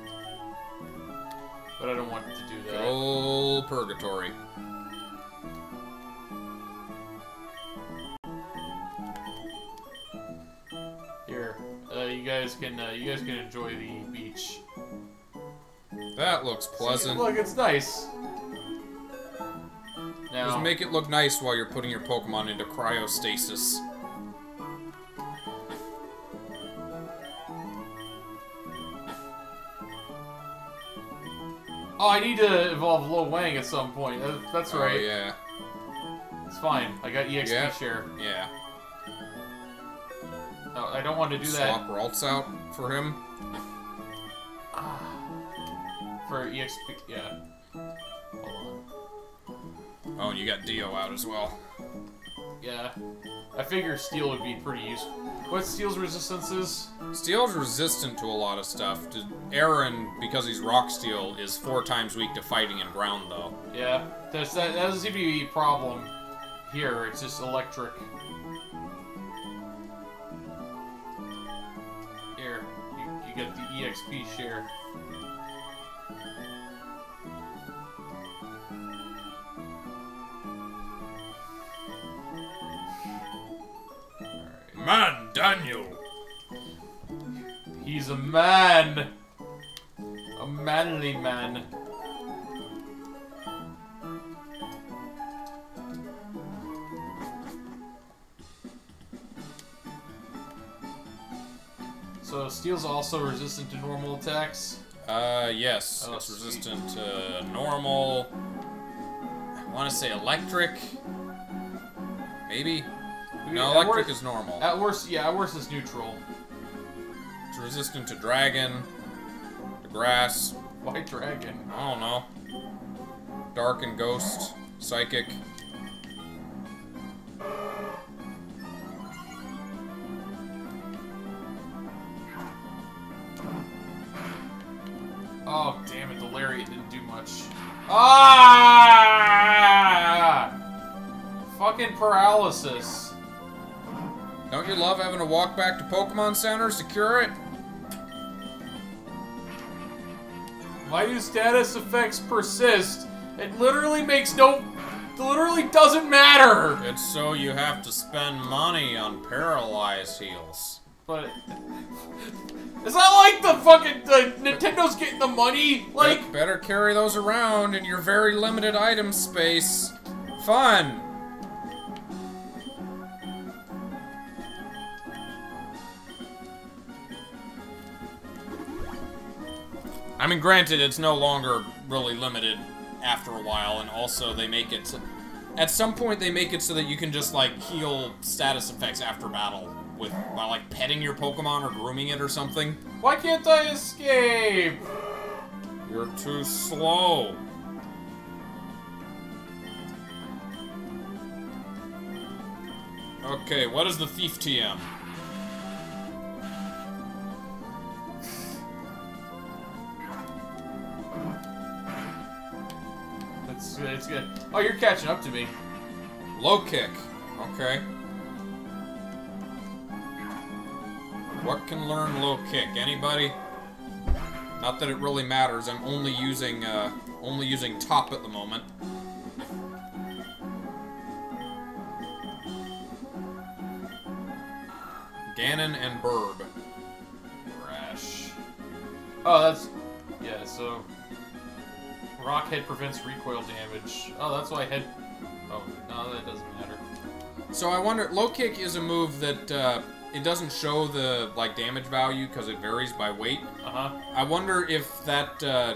But I don't want to do that. Old purgatory. You guys can uh, you guys can enjoy the beach. That looks pleasant. See, look, it's nice. Now, just make it look nice while you're putting your Pokemon into cryostasis. Oh, I need to evolve Lo Wang at some point. That's right. Oh, yeah. It's fine. I got E X P yeah. share. Yeah. No, I don't want to do Slop that. Slop Ralts out for him. For E X P, yeah. Hold on. Oh, and you got Dio out as well. Yeah. I figure steel would be pretty useful. What's steel's resistance is? Steel's resistant to a lot of stuff. Aaron, because he's rock steel, is four times weak to fighting and ground, though. Yeah. That's, that, that doesn't seem to be a problem here. It's just electric. Here. You, you get the E X P share. Man, Daniel! He's a man! A manly man. So, steel's also resistant to normal attacks? Uh, yes. Oh, it's sweet. Resistant to normal... I want to say electric? Maybe? No, electric is normal. At worst, yeah, at worst is neutral. It's resistant to dragon, to grass. Why dragon? I don't know. Dark and ghost, psychic. Oh, damn it, the lariat didn't do much. Ah! Fucking paralysis. Don't you love having to walk back to Pokemon Center, secure it? Why do status effects persist? It literally makes no... It literally doesn't matter! It's so you have to spend money on paralyzed heals. But... It's not like the fucking... Like, Nintendo's getting the money, like... You better carry those around in your very limited item space. Fun! I mean, granted, it's no longer really limited after a while, and also they make it... So, at some point, they make it so that you can just, like, heal status effects after battle with by, like, petting your Pokemon or grooming it or something. Why can't I escape? You're too slow. Okay, what is the Thief T M? It's good, it's good. Oh, you're catching up to me. Low kick. Okay. What can learn low kick? Anybody? Not that it really matters. I'm only using uh, only using top at the moment. Ganon and Burb. Rash. Oh, that's yeah. So. Rock head prevents recoil damage. Oh, that's why head... Oh, no, that doesn't matter. So I wonder... Low kick is a move that, uh... It doesn't show the, like, damage value because it varies by weight. Uh-huh. I wonder if that, uh...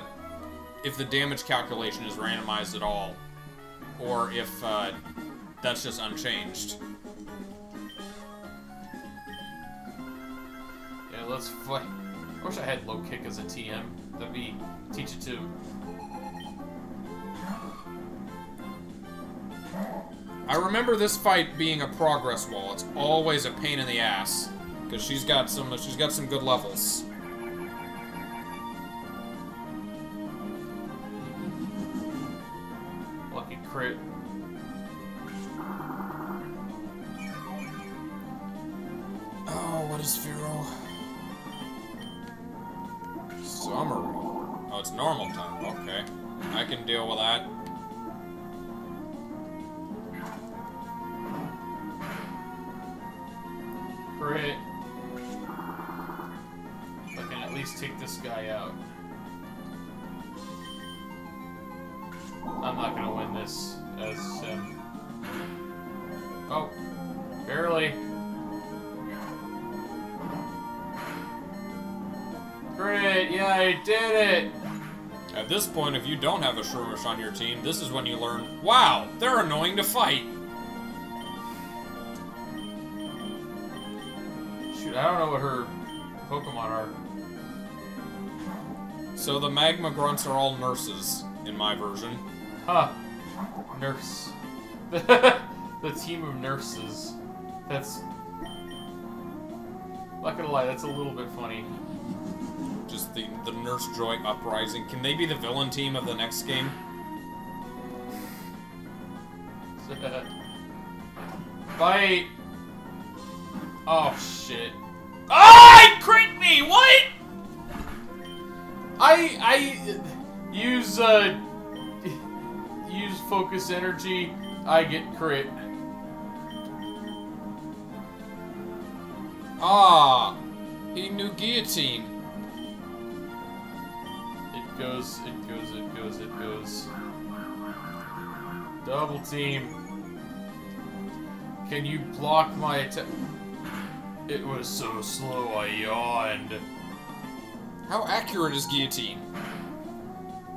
If the damage calculation is randomized at all. Or if, uh... That's just unchanged. Yeah, let's fight. I wish I had low kick as a T M. That'd be... Teach it to... I remember this fight being a progress wall. It's always a pain in the ass, because she's got some she's got some good levels. Lucky crit. Oh, what is Fero? Summer. Oh, it's normal time. Okay, I can deal with that. Crit. I can at least take this guy out. I'm not gonna win this as him. Um... Oh, barely. Crit! Yeah, I did it. At this point, if you don't have a Shroomish on your team, this is when you learn. Wow, they're annoying to fight. I don't know what her Pokemon are. So the magma grunts are all nurses in my version. Huh. Nurse. the team of nurses. That's... not gonna lie, that's a little bit funny. Just the, the nurse joy uprising. Can they be the villain team of the next game? Bye! Oh, shit. Ah! It crit me! What?! I... I... use, uh... use focus energy, I get crit. Ah! He knew guillotine. It goes, it goes, it goes, it goes. Double team. Can you block my attack? It was so slow, I yawned. How accurate is guillotine?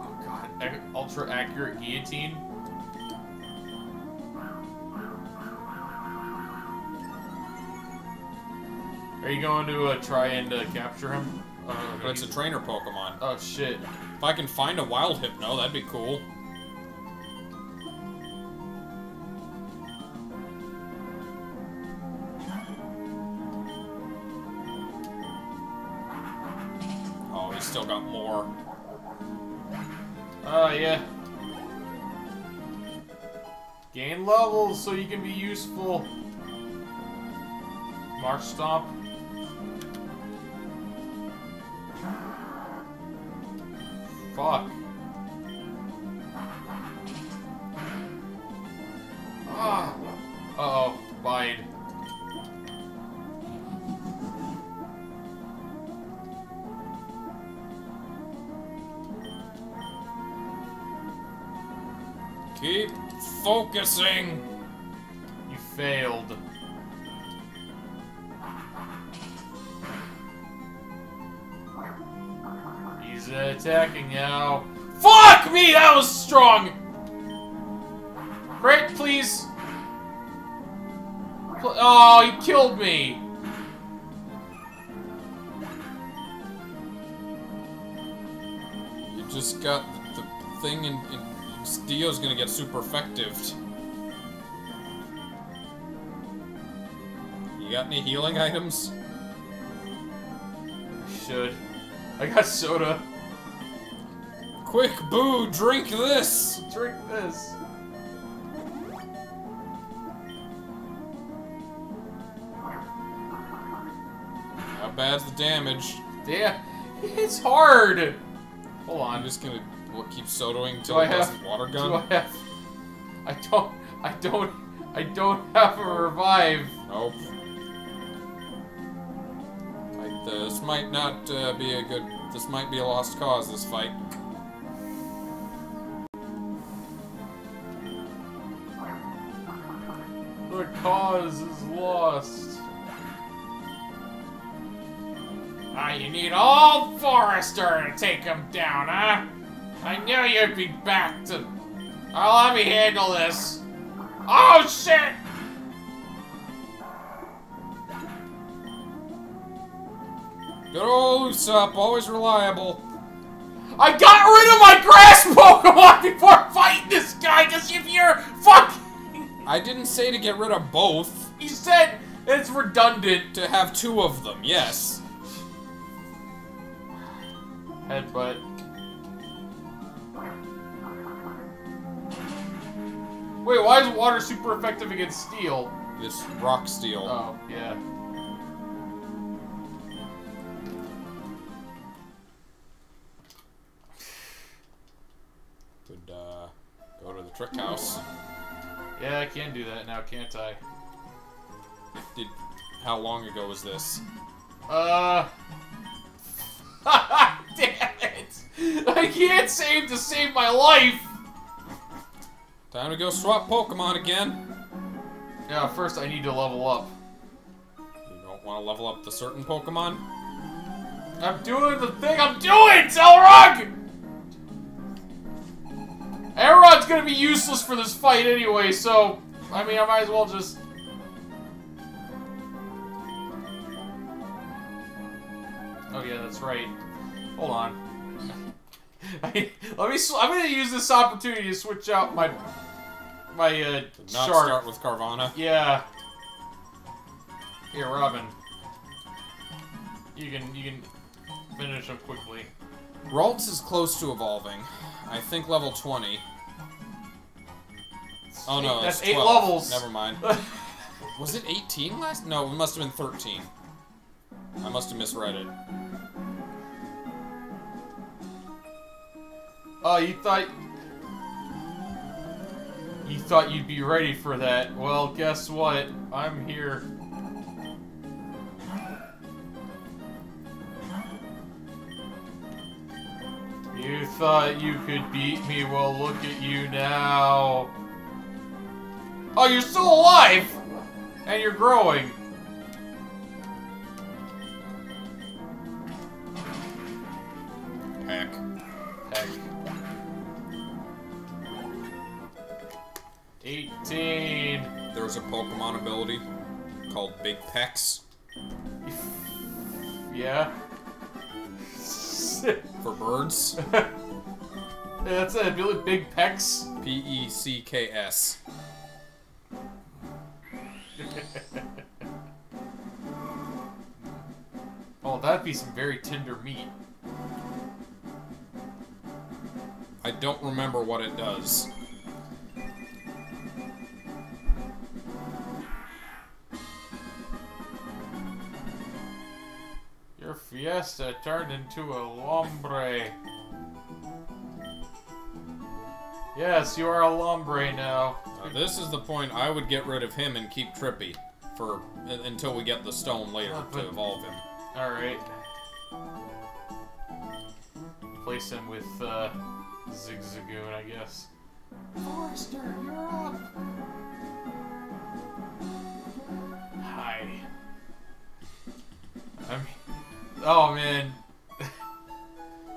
Oh god, ultra accurate guillotine? Are you going to uh, try and uh, capture him? Uh, That's a trainer Pokemon. Oh shit. If I can find a wild Hypno, that'd be cool. Oh, he's still got more. Oh, uh, yeah. Gain levels so you can be useful. March Stomp. Fuck. Ah. Uh-oh. Bide. Keep focusing! You failed. He's attacking now. Fuck me! That was strong! Crit, please! Pl oh, you killed me! You just got the thing in... in Dio's gonna get super effective. You got any healing items? I should. I got soda. Quick, Boo, drink this! Drink this. How bad's the damage? Yeah, it's hard! Hold on. I'm just gonna keep sodaing till it has water gun. Do I have... I don't... I don't... I don't have a revive. Nope. I, this might not uh, be a good... This might be a lost cause, this fight. The cause is lost. Ah, you need all Forester to take him down, huh? I knew you'd be back to... Oh, let me handle this. Oh, shit! Good old Usopp, always reliable. I got rid of my grass Pokemon before fighting this guy, because if you're... Fuck! I didn't say to get rid of both. You said it's redundant to have two of them, yes. Headbutt. Wait, why is water super effective against steel? It's rock steel. Oh, yeah. Could, uh, go to the trick house. Yeah, I can do that now, can't I? Did... How long ago was this? Uh... Haha, damn it! I can't save to save my life! Time to go swap Pokemon again. Yeah, first I need to level up. You don't want to level up the certain Pokemon? I'm doing the thing I'm doing, Zelrog! Aerod's gonna be useless for this fight anyway, so... I mean, I might as well just... Oh yeah, that's right. Hold on. I, let me. Sw I'm gonna use this opportunity to switch out my my uh, Did not shark. Start with Carvana. Yeah. Here, Robin. You can you can finish up quickly. Ralts is close to evolving. I think level twenty. It's oh eight, no, that's eight twelve. Levels. Never mind. Was it eighteen last? No, it must have been thirteen. I must have misread it. Oh, you thought you thought you'd be ready for that. Well, guess what? I'm here. You thought you could beat me? Well, look at you now. Oh, you're still alive! And you're growing. Heck. Heck. eighteen. There's a Pokemon ability called Big Pecs. Yeah. For birds. Yeah, that's a really big pecs. P E C K S. Oh, that'd be some very tender meat. I don't remember what it does. Your fiesta turned into a lombre. Yes, you are a lombre now. Now. This is the point I would get rid of him and keep Trippy for uh, until we get the stone later uh, to evolve him. Alright. Place him with uh, Zigzagoon, I guess. Forrester, you're up! Hi. I mean, oh man,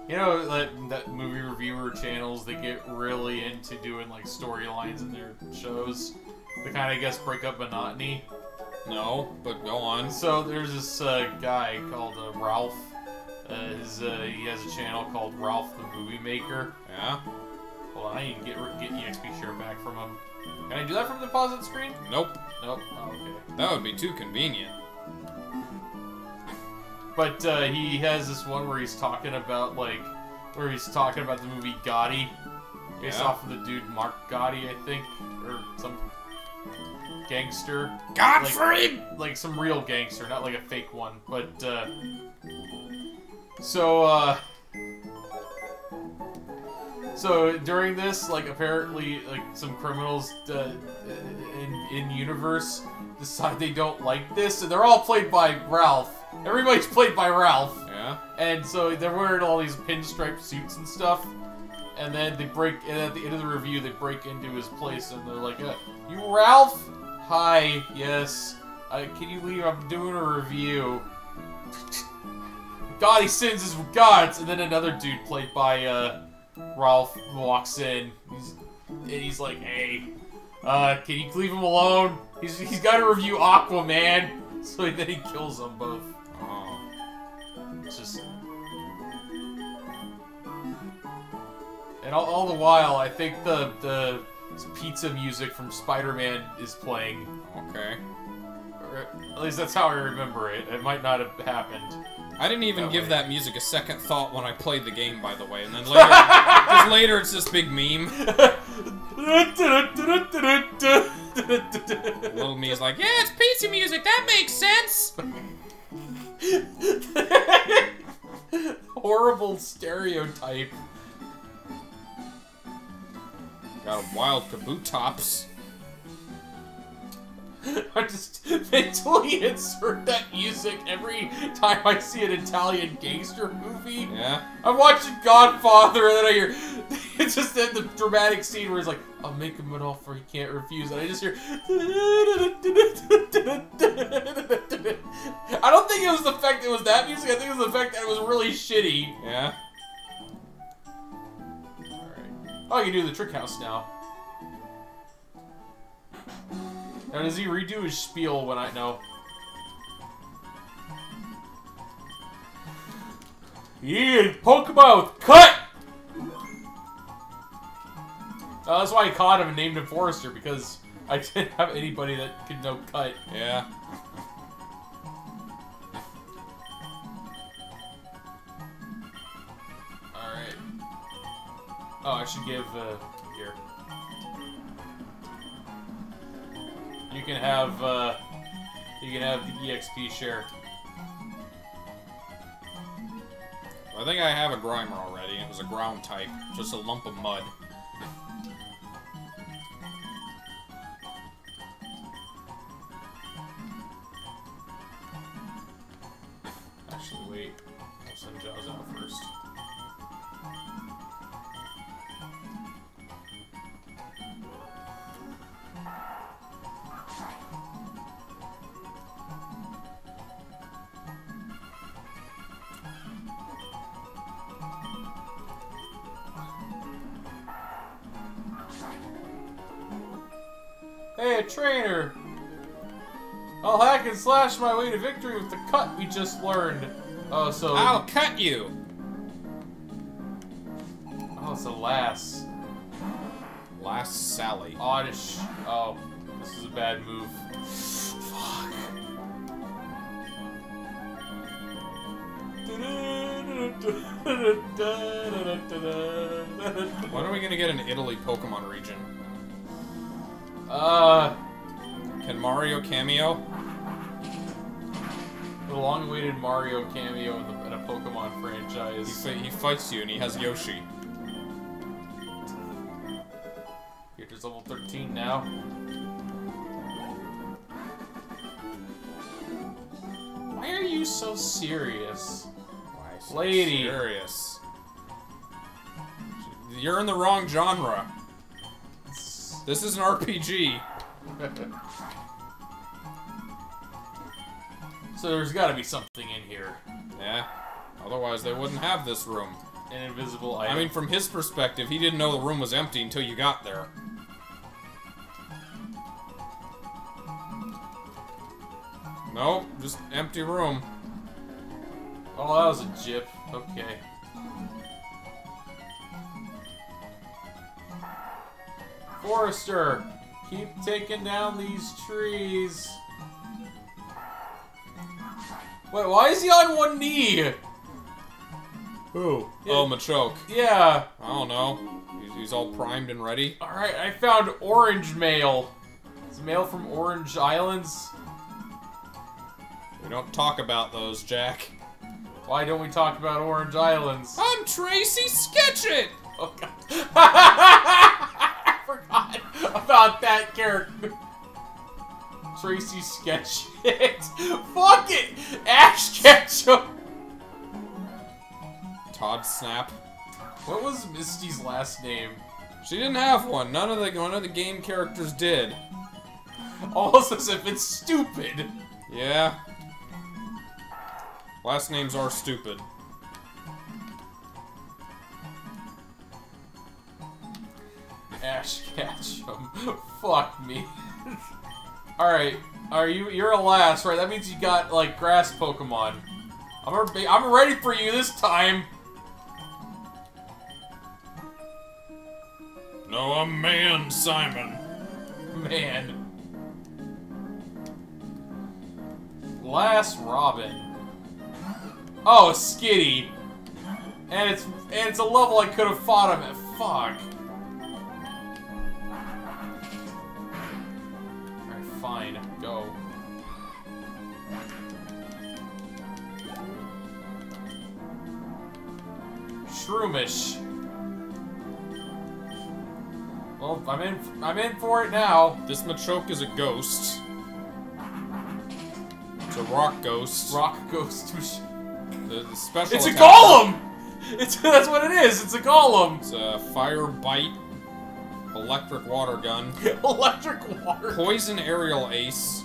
you know that that movie reviewer channels, they get really into doing like storylines in their shows. They kind of, I guess, break up monotony. No, but go on. So there's this uh, guy called uh, Ralph. Uh, his, uh, he has a channel called Ralph the Movie Maker. Yeah. Hold on, I need to get get E X P share back from him. Can I do that from the deposit screen? Nope. Nope. Oh, okay. That would be too convenient. But uh, he has this one where he's talking about like, where he's talking about the movie Gotti, based yeah. off of the dude Mark Gotti, I think, or some gangster. Godfrey! Like, like some real gangster, not like a fake one. But uh, so, uh, so during this, like apparently, like some criminals uh, in in universe decide they don't like this, and they're all played by Ralph. Everybody's played by Ralph. Yeah. And so they're wearing all these pinstripe suits and stuff. And then they break, and at the end of the review, they break into his place and they're like, uh, you Ralph? Hi, yes. Uh, can you leave? I'm doing a review. God, he sins his regards. And then another dude played by uh, Ralph walks in. He's, and he's like, hey, uh, can you leave him alone? He's, he's got to review Aquaman. So then he kills them both. Oh. It's just... And all, all the while, I think the, the pizza music from Spider-Man is playing. Okay. Or at least that's how I remember it. It might not have happened. I didn't even that give way. that music a second thought when I played the game, by the way. And then later, just later it's this big meme. Little me is like, yeah, it's pizza music. That makes sense. Horrible stereotype. Got a wild Kabutops. I just mentally insert that music every time I see an Italian gangster movie. Yeah. I'm watching Godfather and then I hear... It's just the, the dramatic scene where he's like, I'll make him an offer he can't refuse. And I just hear... I don't think it was the fact that it was that music. I think it was the fact that it was really shitty. Yeah. Oh, you can do the trick house now. Now, does he redo his spiel when I know? Yeah, Pokemon with cut! Oh, Uh, that's why I caught him and named him Forrester, because I didn't have anybody that could know Kite. Yeah. Alright. Oh, I should give, uh, here. You can have, uh, you can have the E X P share. I think I have a Grimer already. It was a ground type. Just a lump of mud. Actually, wait. I'll send Jaws out first. Hey, a trainer! I'll hack and slash my way to victory with the cut we just learned. Oh, so... I'll cut you! Oh, it's a lass. Lass Sally. Oddish. Oh, this is a bad move. Fuck. When are we gonna get an Italy Pokemon region? Uh, can Mario cameo? The long-awaited Mario cameo in, the, in a Pokemon franchise. He, he fights you, and he has Yoshi. You're just level thirteen now. Why are you so serious, Why so lady? Serious. You're in the wrong genre. This is an R P G. So there's gotta be something in here. Yeah. Otherwise, they wouldn't have this room. An invisible item. I mean, from his perspective, he didn't know the room was empty until you got there. Nope, just empty room. Oh, that was a jip. Okay. Forrester, keep taking down these trees. Wait, why is he on one knee? Who? Yeah. Oh, Machoke. Yeah. I don't know. He's, he's all primed and ready. Alright, I found orange mail. It's mail from Orange Islands. We don't talk about those, Jack. Why don't we talk about Orange Islands? I'm Tracy Sketchit! Oh, God. I forgot about that character. Tracy Sketch it. Fuck it! Ash Ketchum! Todd Snap. What was Misty's last name? She didn't have one. None of the none of the game characters did. Almost as if it's stupid. Yeah. Last names are stupid. Ash Ketchum. Fuck me. Alright, are you, you're a last, right? That means you got, like, grass Pokemon. I'm, re I'm ready for you this time! No, I'm man, Simon. Man. Last Robin. Oh, Skitty. And it's, and it's a level I could have fought him at. Fuck. Fine, go. Shroomish. Well, I'm in. I'm in for it now. This Machoke is a ghost. It's a rock ghost. Rock ghost. The, the special. It's a golem. It's that's what it is. It's a golem. It's a fire bite. Electric water gun. Electric water. Poison aerial ace,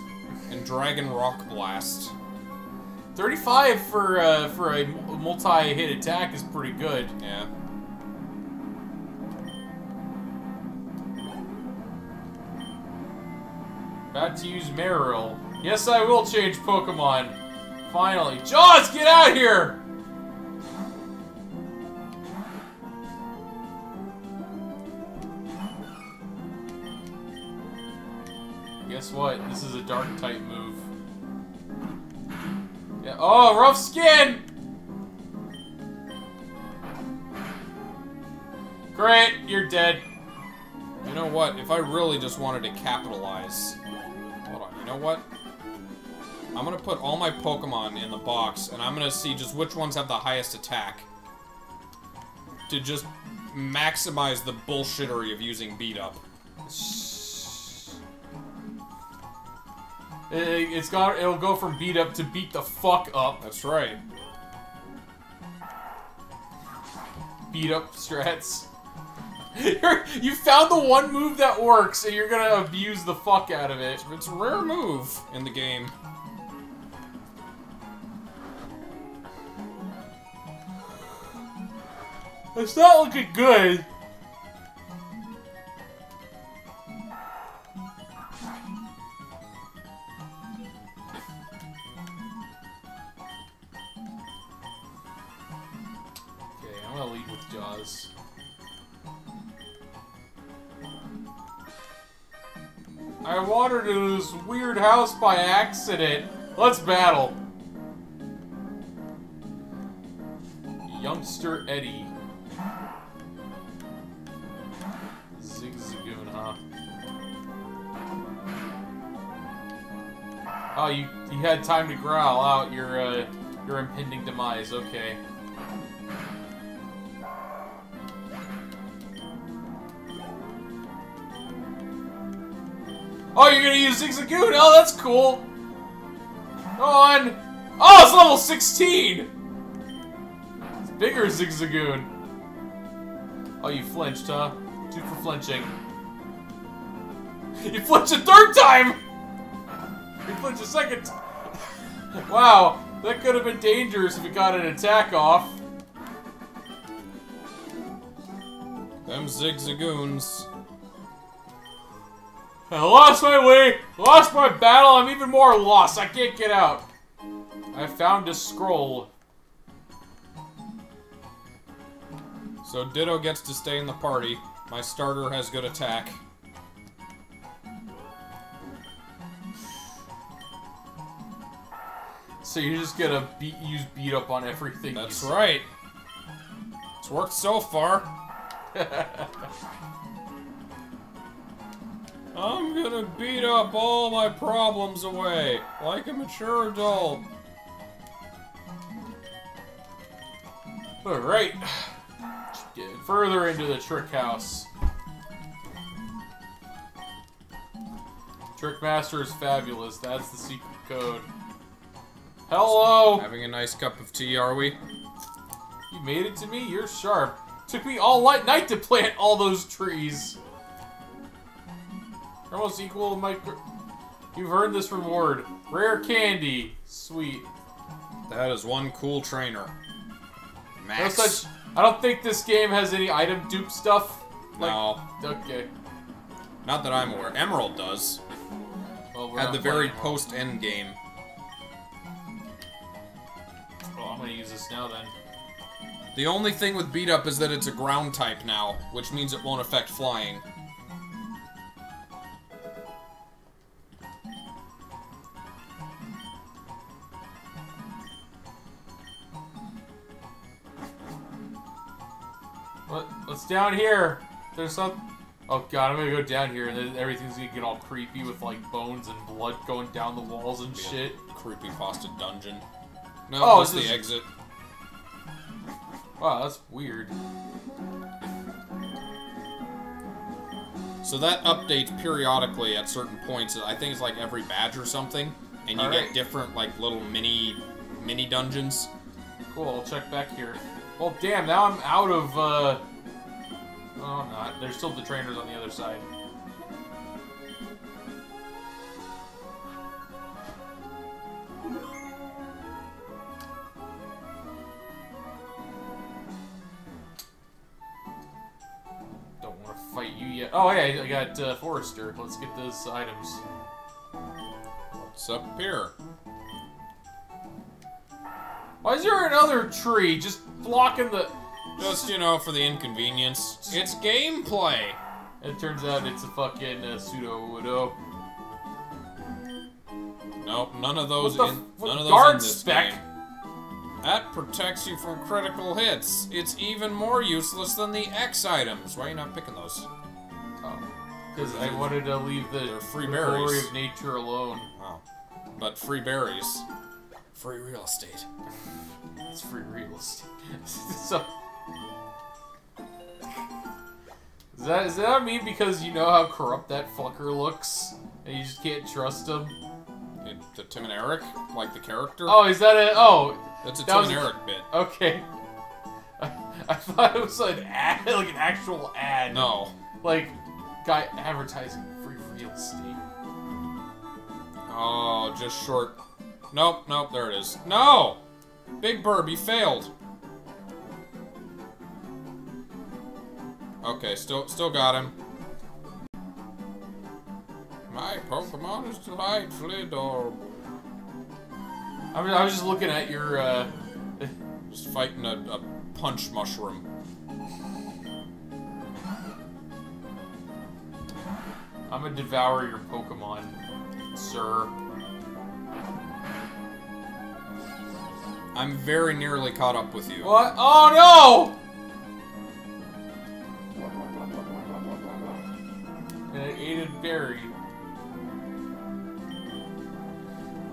and dragon rock blast. thirty-five for uh, for a multi-hit attack is pretty good. Yeah. About to use Marill. Yes, I will change Pokemon. Finally, Jaws, get out here! Guess what? This is a dark type move. Yeah. Oh, rough skin! Great, you're dead. You know what? If I really just wanted to capitalize... Hold on, you know what? I'm gonna put all my Pokemon in the box, and I'm gonna see just which ones have the highest attack. To just maximize the bullshittery of using beat up. It, it's got. It'll go from beat up to beat the fuck up. That's right. Beat up strats. You're, you found the one move that works, and you're gonna abuse the fuck out of it. It's a rare move in the game. It's not looking good. I wandered into this weird house by accident. Let's battle. Youngster Eddie. Zigzagoon, huh? Oh, you, you had time to growl out your, uh, your impending demise. Okay. Oh, you're gonna use Zigzagoon? Oh, that's cool. Go on. Oh, it's level sixteen! It's bigger Zigzagoon. Oh, you flinched, huh? Two for flinching. You flinched a third time! You flinched a second time. Wow, that could have been dangerous if it got an attack off. Them Zigzagoons. I lost my way, lost my battle, I'm even more lost, I can't get out. I found a scroll. So Ditto gets to stay in the party. My starter has good attack. So you're just gonna beat, use beat up on everything. That's right. It's worked so far. I'm gonna beat up all my problems away, like a mature adult. Alright. Get further into the trick house. Trick Master is fabulous, that's the secret code. Hello! Having a nice cup of tea, are we? You made it to me? You're sharp. Took me all night to plant all those trees. Almost equal to my... You've earned this reward. Rare candy. Sweet. That is one cool trainer. Max. No such... I don't think this game has any item dupe stuff. Like... No. Okay. Not that I'm aware. Emerald does. Well, we're at the very post-end game. Well, I'm gonna use this now, then. The only thing with beat up is that it's a ground type now, which means it won't affect flying. What's down here? There's some... Oh god, I'm gonna go down here and then everything's gonna get all creepy with like bones and blood going down the walls and shit. Creepypasta dungeon. No, oh, that's the just... exit. Wow, that's weird. So that updates periodically at certain points. I think it's like every badge or something. And you all get right. different like little mini... mini dungeons. Cool, I'll check back here. Well, damn, now I'm out of, uh... Oh, I'm not. There's still the trainers on the other side. Don't want to fight you yet. Oh, hey, I got uh, Forrester. Let's get those items. What's up here? Why is there another tree just blocking the... Just, you know, for the inconvenience. It's gameplay! It turns out it's a fucking uh, pseudo-widow. Nope, none of those in none of those in this game. That protects you from critical hits. It's even more useless than the X items. Why are you not picking those? Oh, because I wanted to leave the free glory of nature alone. Oh, but free berries, free real estate. It's free real estate. So. Is that, is that mean because you know how corrupt that fucker looks? And you just can't trust him? It, the Tim and Eric? Like the character? Oh, is that a... Oh! That's a that Tim and Eric a, bit. Okay. I, I thought it was an ad, like an actual ad. No. Like, guy advertising free real estate. Oh, just short. Nope, nope, there it is. No! Big Burb, you failed. Okay, still still got him. My Pokemon is delightfully adorable. I mean, I was just looking at your, uh... just fighting a, a punch mushroom. I'm gonna devour your Pokemon, sir. I'm very nearly caught up with you. What? Oh, no! And it ate a berry.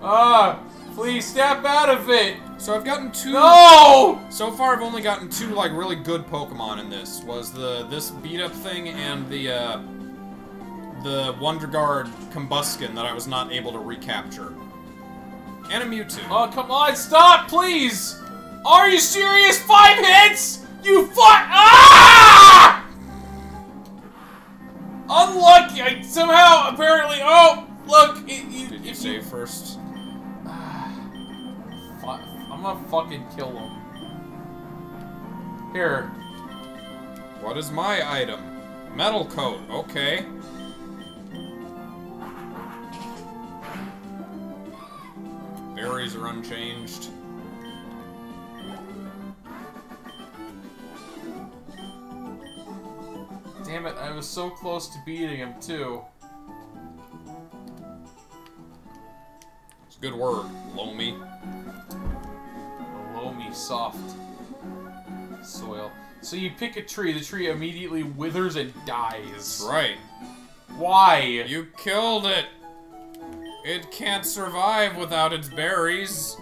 Ah! Please step out of it! So I've gotten two... No! So far I've only gotten two, like, really good Pokemon in this. Was the... this beat-up thing and the, uh... the Wonder Guard Combuskin that I was not able to recapture. And a Mewtwo. Oh, come on! Stop, please! Are you serious? Five hits?! You fuck! Ah! Unlucky! I somehow, apparently... Oh! Look! It, you, Did you if save you, first? I'm gonna fucking kill him. Here. What is my item? Metal coat. Okay. Berries are unchanged. Damn it, I was so close to beating him, too. It's a good word, loamy. Loamy, soft soil. So you pick a tree, the tree immediately withers and dies. Right. Why? You killed it! It can't survive without its berries.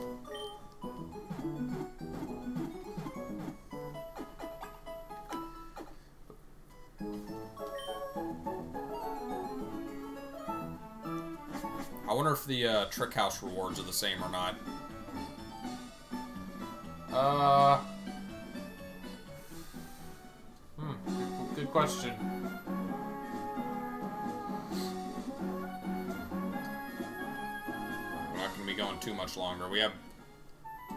I wonder if the uh, Trick House rewards are the same or not. Uh... Hmm, good question. We're not gonna be going too much longer. We have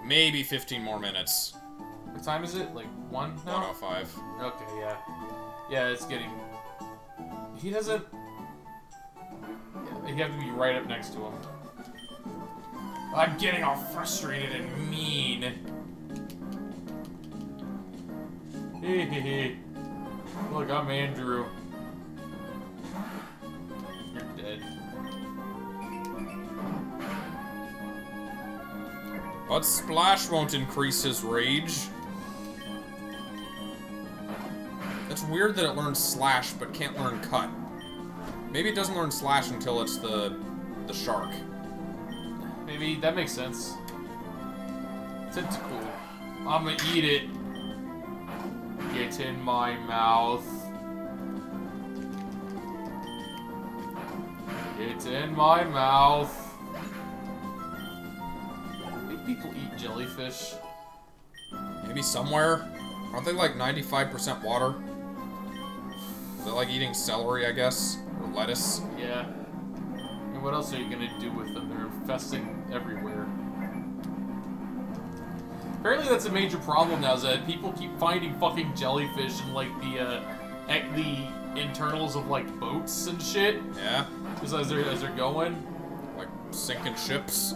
maybe fifteen more minutes. What time is it? Like, one now? one oh five. Okay, yeah. Yeah, it's getting... He doesn't... You have to be right up next to him. I'm getting all frustrated and mean. Hehehe. Look, I'm Andrew. You're dead. But Splash won't increase his rage. It's weird that it learns Slash but can't learn Cut. Maybe it doesn't learn Slash until it's the the shark. Maybe that makes sense. Tentacle. I'ma eat it. Get in my mouth. Get in my mouth. I think people eat jellyfish. Maybe somewhere. Aren't they like ninety-five percent water? Is that like eating celery, I guess? Or lettuce? Yeah. And what else are you gonna do with them? They're infesting everywhere. Apparently that's a major problem now, is that people keep finding fucking jellyfish in, like, the, uh, at the internals of, like, boats and shit. Yeah. Just as they're, as they're going. Like, sinking ships?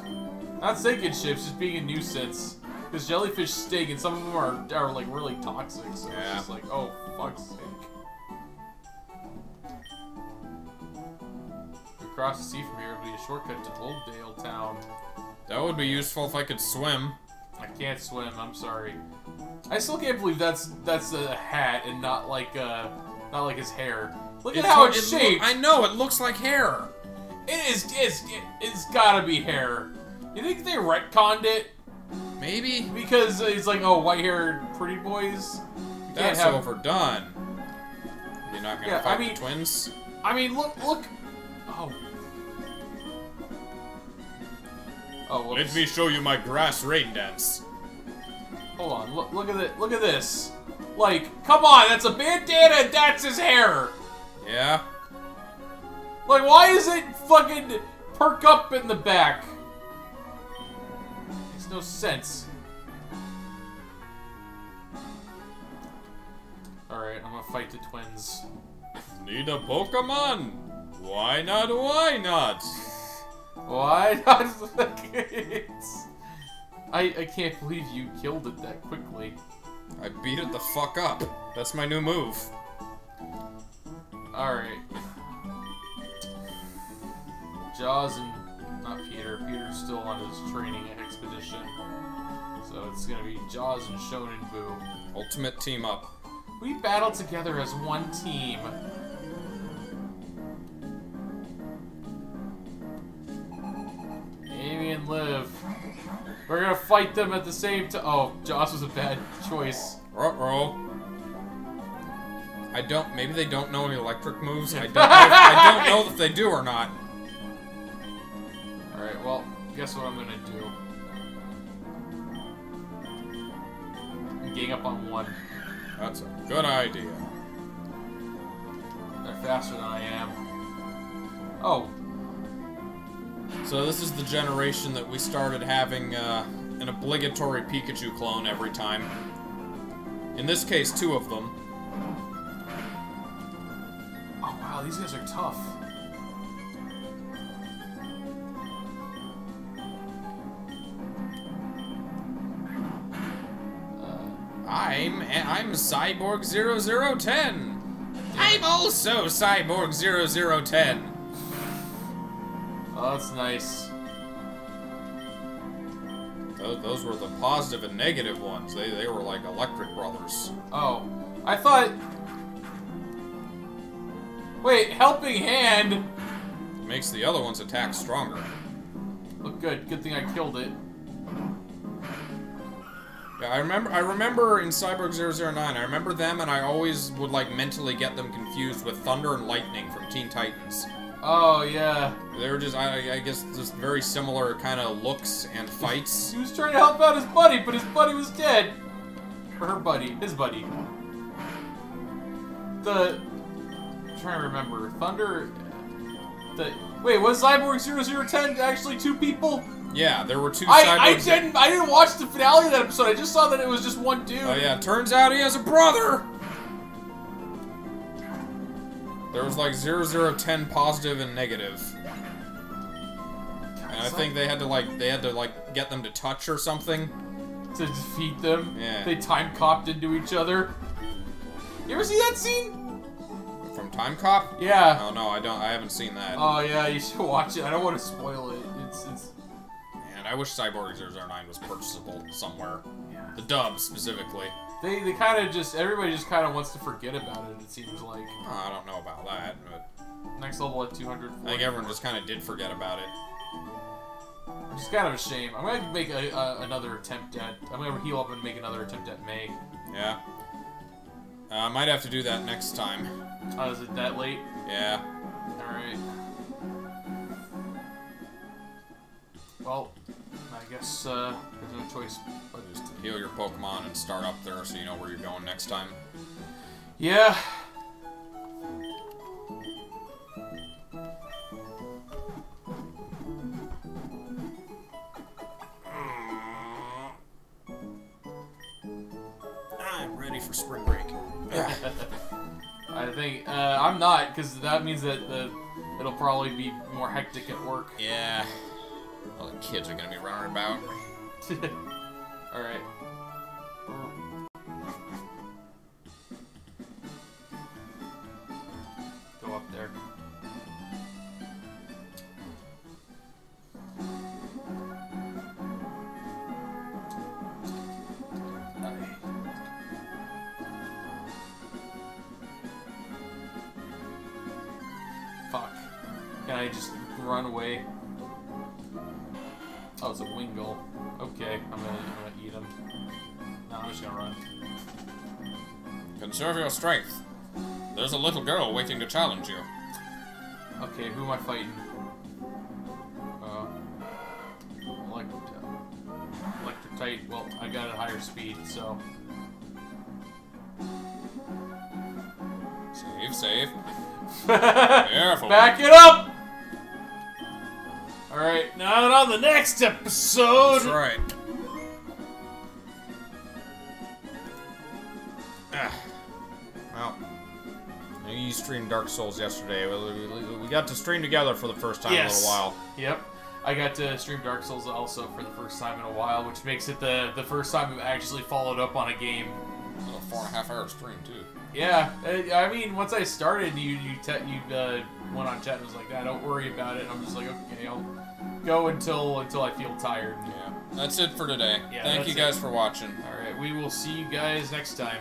Not sinking ships, just being a nuisance. Because jellyfish stink, and some of them are, are like, really toxic, so yeah. It's just like, oh, fuck's sake. across the sea from here would be a shortcut to Old Dale Town. That would be useful if I could swim. I can't swim, I'm sorry. I still can't believe that's that's a hat and not like uh not like his hair. Look at it's how it's shaped. It I know, it looks like hair. It is it's it's gotta be hair. You think they retconned it? Maybe. Because it's like, oh, white-haired pretty boys. You that's can't have... overdone. You're not gonna yeah, fight I mean, the twins? I mean, look, look. Oh. Oh. Whoops. Let me show you my grass rain dance. Hold on. Look, look at it. Look at this. Like, come on. That's a bandana. And that's his hair. Yeah. Like, why is it fucking perk up in the back? Makes no sense. All right, I'm gonna fight the twins. Need a Pokemon? Why not? Why not? Why not the kids? I, I can't believe you killed it that quickly. I beat it the fuck up. That's my new move. Alright. Jaws and... not Peter. Peter's still on his training expedition. So it's gonna be Jaws and Shonen Boo. Ultimate team up. We battle together as one team. Amy and Liv. We're gonna fight them at the same time. Oh, Joss was a bad choice. Uh-oh. I don't. Maybe they don't know any electric moves. I don't know if, I don't know if they do or not. All right. Well, guess what I'm gonna do. I'm gang up on one. That's a good idea. They're faster than I am. Oh. So this is the generation that we started having uh, an obligatory Pikachu clone every time. In this case, two of them. Oh wow, these guys are tough. Uh, I'm I'm Cyborg zero zero one zero. I'm also Cyborg zero zero one zero. Oh, that's nice. Those, those were the positive and negative ones. They, they were like electric brothers. Oh. I thought... Wait, helping hand? Makes the other one's attack stronger. Look good. Good thing I killed it. Yeah, I remember, I remember in Cyborg zero zero nine, I remember them and I always would like mentally get them confused with Thunder and Lightning from Teen Titans. Oh, yeah. They were just, I, I guess, just very similar kind of looks and fights. He was trying to help out his buddy, but his buddy was dead. Or her buddy. His buddy. The... I'm trying to remember. Thunder... The... Wait, was Cyborg zero zero one zero actually two people? Yeah, there were two I, Cyborgs. I didn't, I didn't watch the finale of that episode. I just saw that it was just one dude. Oh, yeah. Turns out he has a brother! There was like zero zero one zero positive and negative. And I think they had to like they had to like get them to touch or something. To defeat them? Yeah. They time copped into each other. You ever see that scene? From Time Cop? Yeah. Oh no, I don't I haven't seen that. Oh yeah, you should watch it. I don't want to spoil it. It's it's Man, I wish Cyborg zero zero nine was purchasable somewhere. Yeah. The dub specifically. They, they kind of just, everybody just kind of wants to forget about it, it seems like. Oh, I don't know about that, but... Next level at two hundred. I think everyone just kind of did forget about it. Which is kind of a shame. I'm going to make a, a, another attempt at... I'm going to heal up and make another attempt at May. Yeah. Uh, I might have to do that next time. Oh, is it that late? Yeah. Alright. Well... I guess, uh, there's no choice but just to heal your Pokemon and start up there so you know where you're going next time. Yeah. I'm ready for spring break. I think, uh, I'm not, because that means that the, it'll probably be more hectic at work. Yeah. All the kids are gonna be running about. Alright. Go up there. I just run away. Oh, it's a Wingull. Okay, I'm gonna, I'm gonna eat him. No, I'm just gonna run. Conserve your strength. There's a little girl waiting to challenge you. Okay, who am I fighting? Uh, Electrotite. Electrotite. Well, I got a higher speed, so. Save, save. Careful. Back it up! Alright, now on the next episode! That's right. Well, you streamed Dark Souls yesterday. We got to stream together for the first time yes. in a little while. Yep. I got to stream Dark Souls also for the first time in a while, which makes it the, the first time we've actually followed up on a game. A little four and a half hour stream, too. Yeah, I mean, once I started, you you te you uh, went on chat and was like, nah, don't worry about it. And I'm just like, okay, I'll go until until I feel tired. Yeah, that's it for today. Yeah, Thank you guys it. for watching. All right, we will see you guys next time.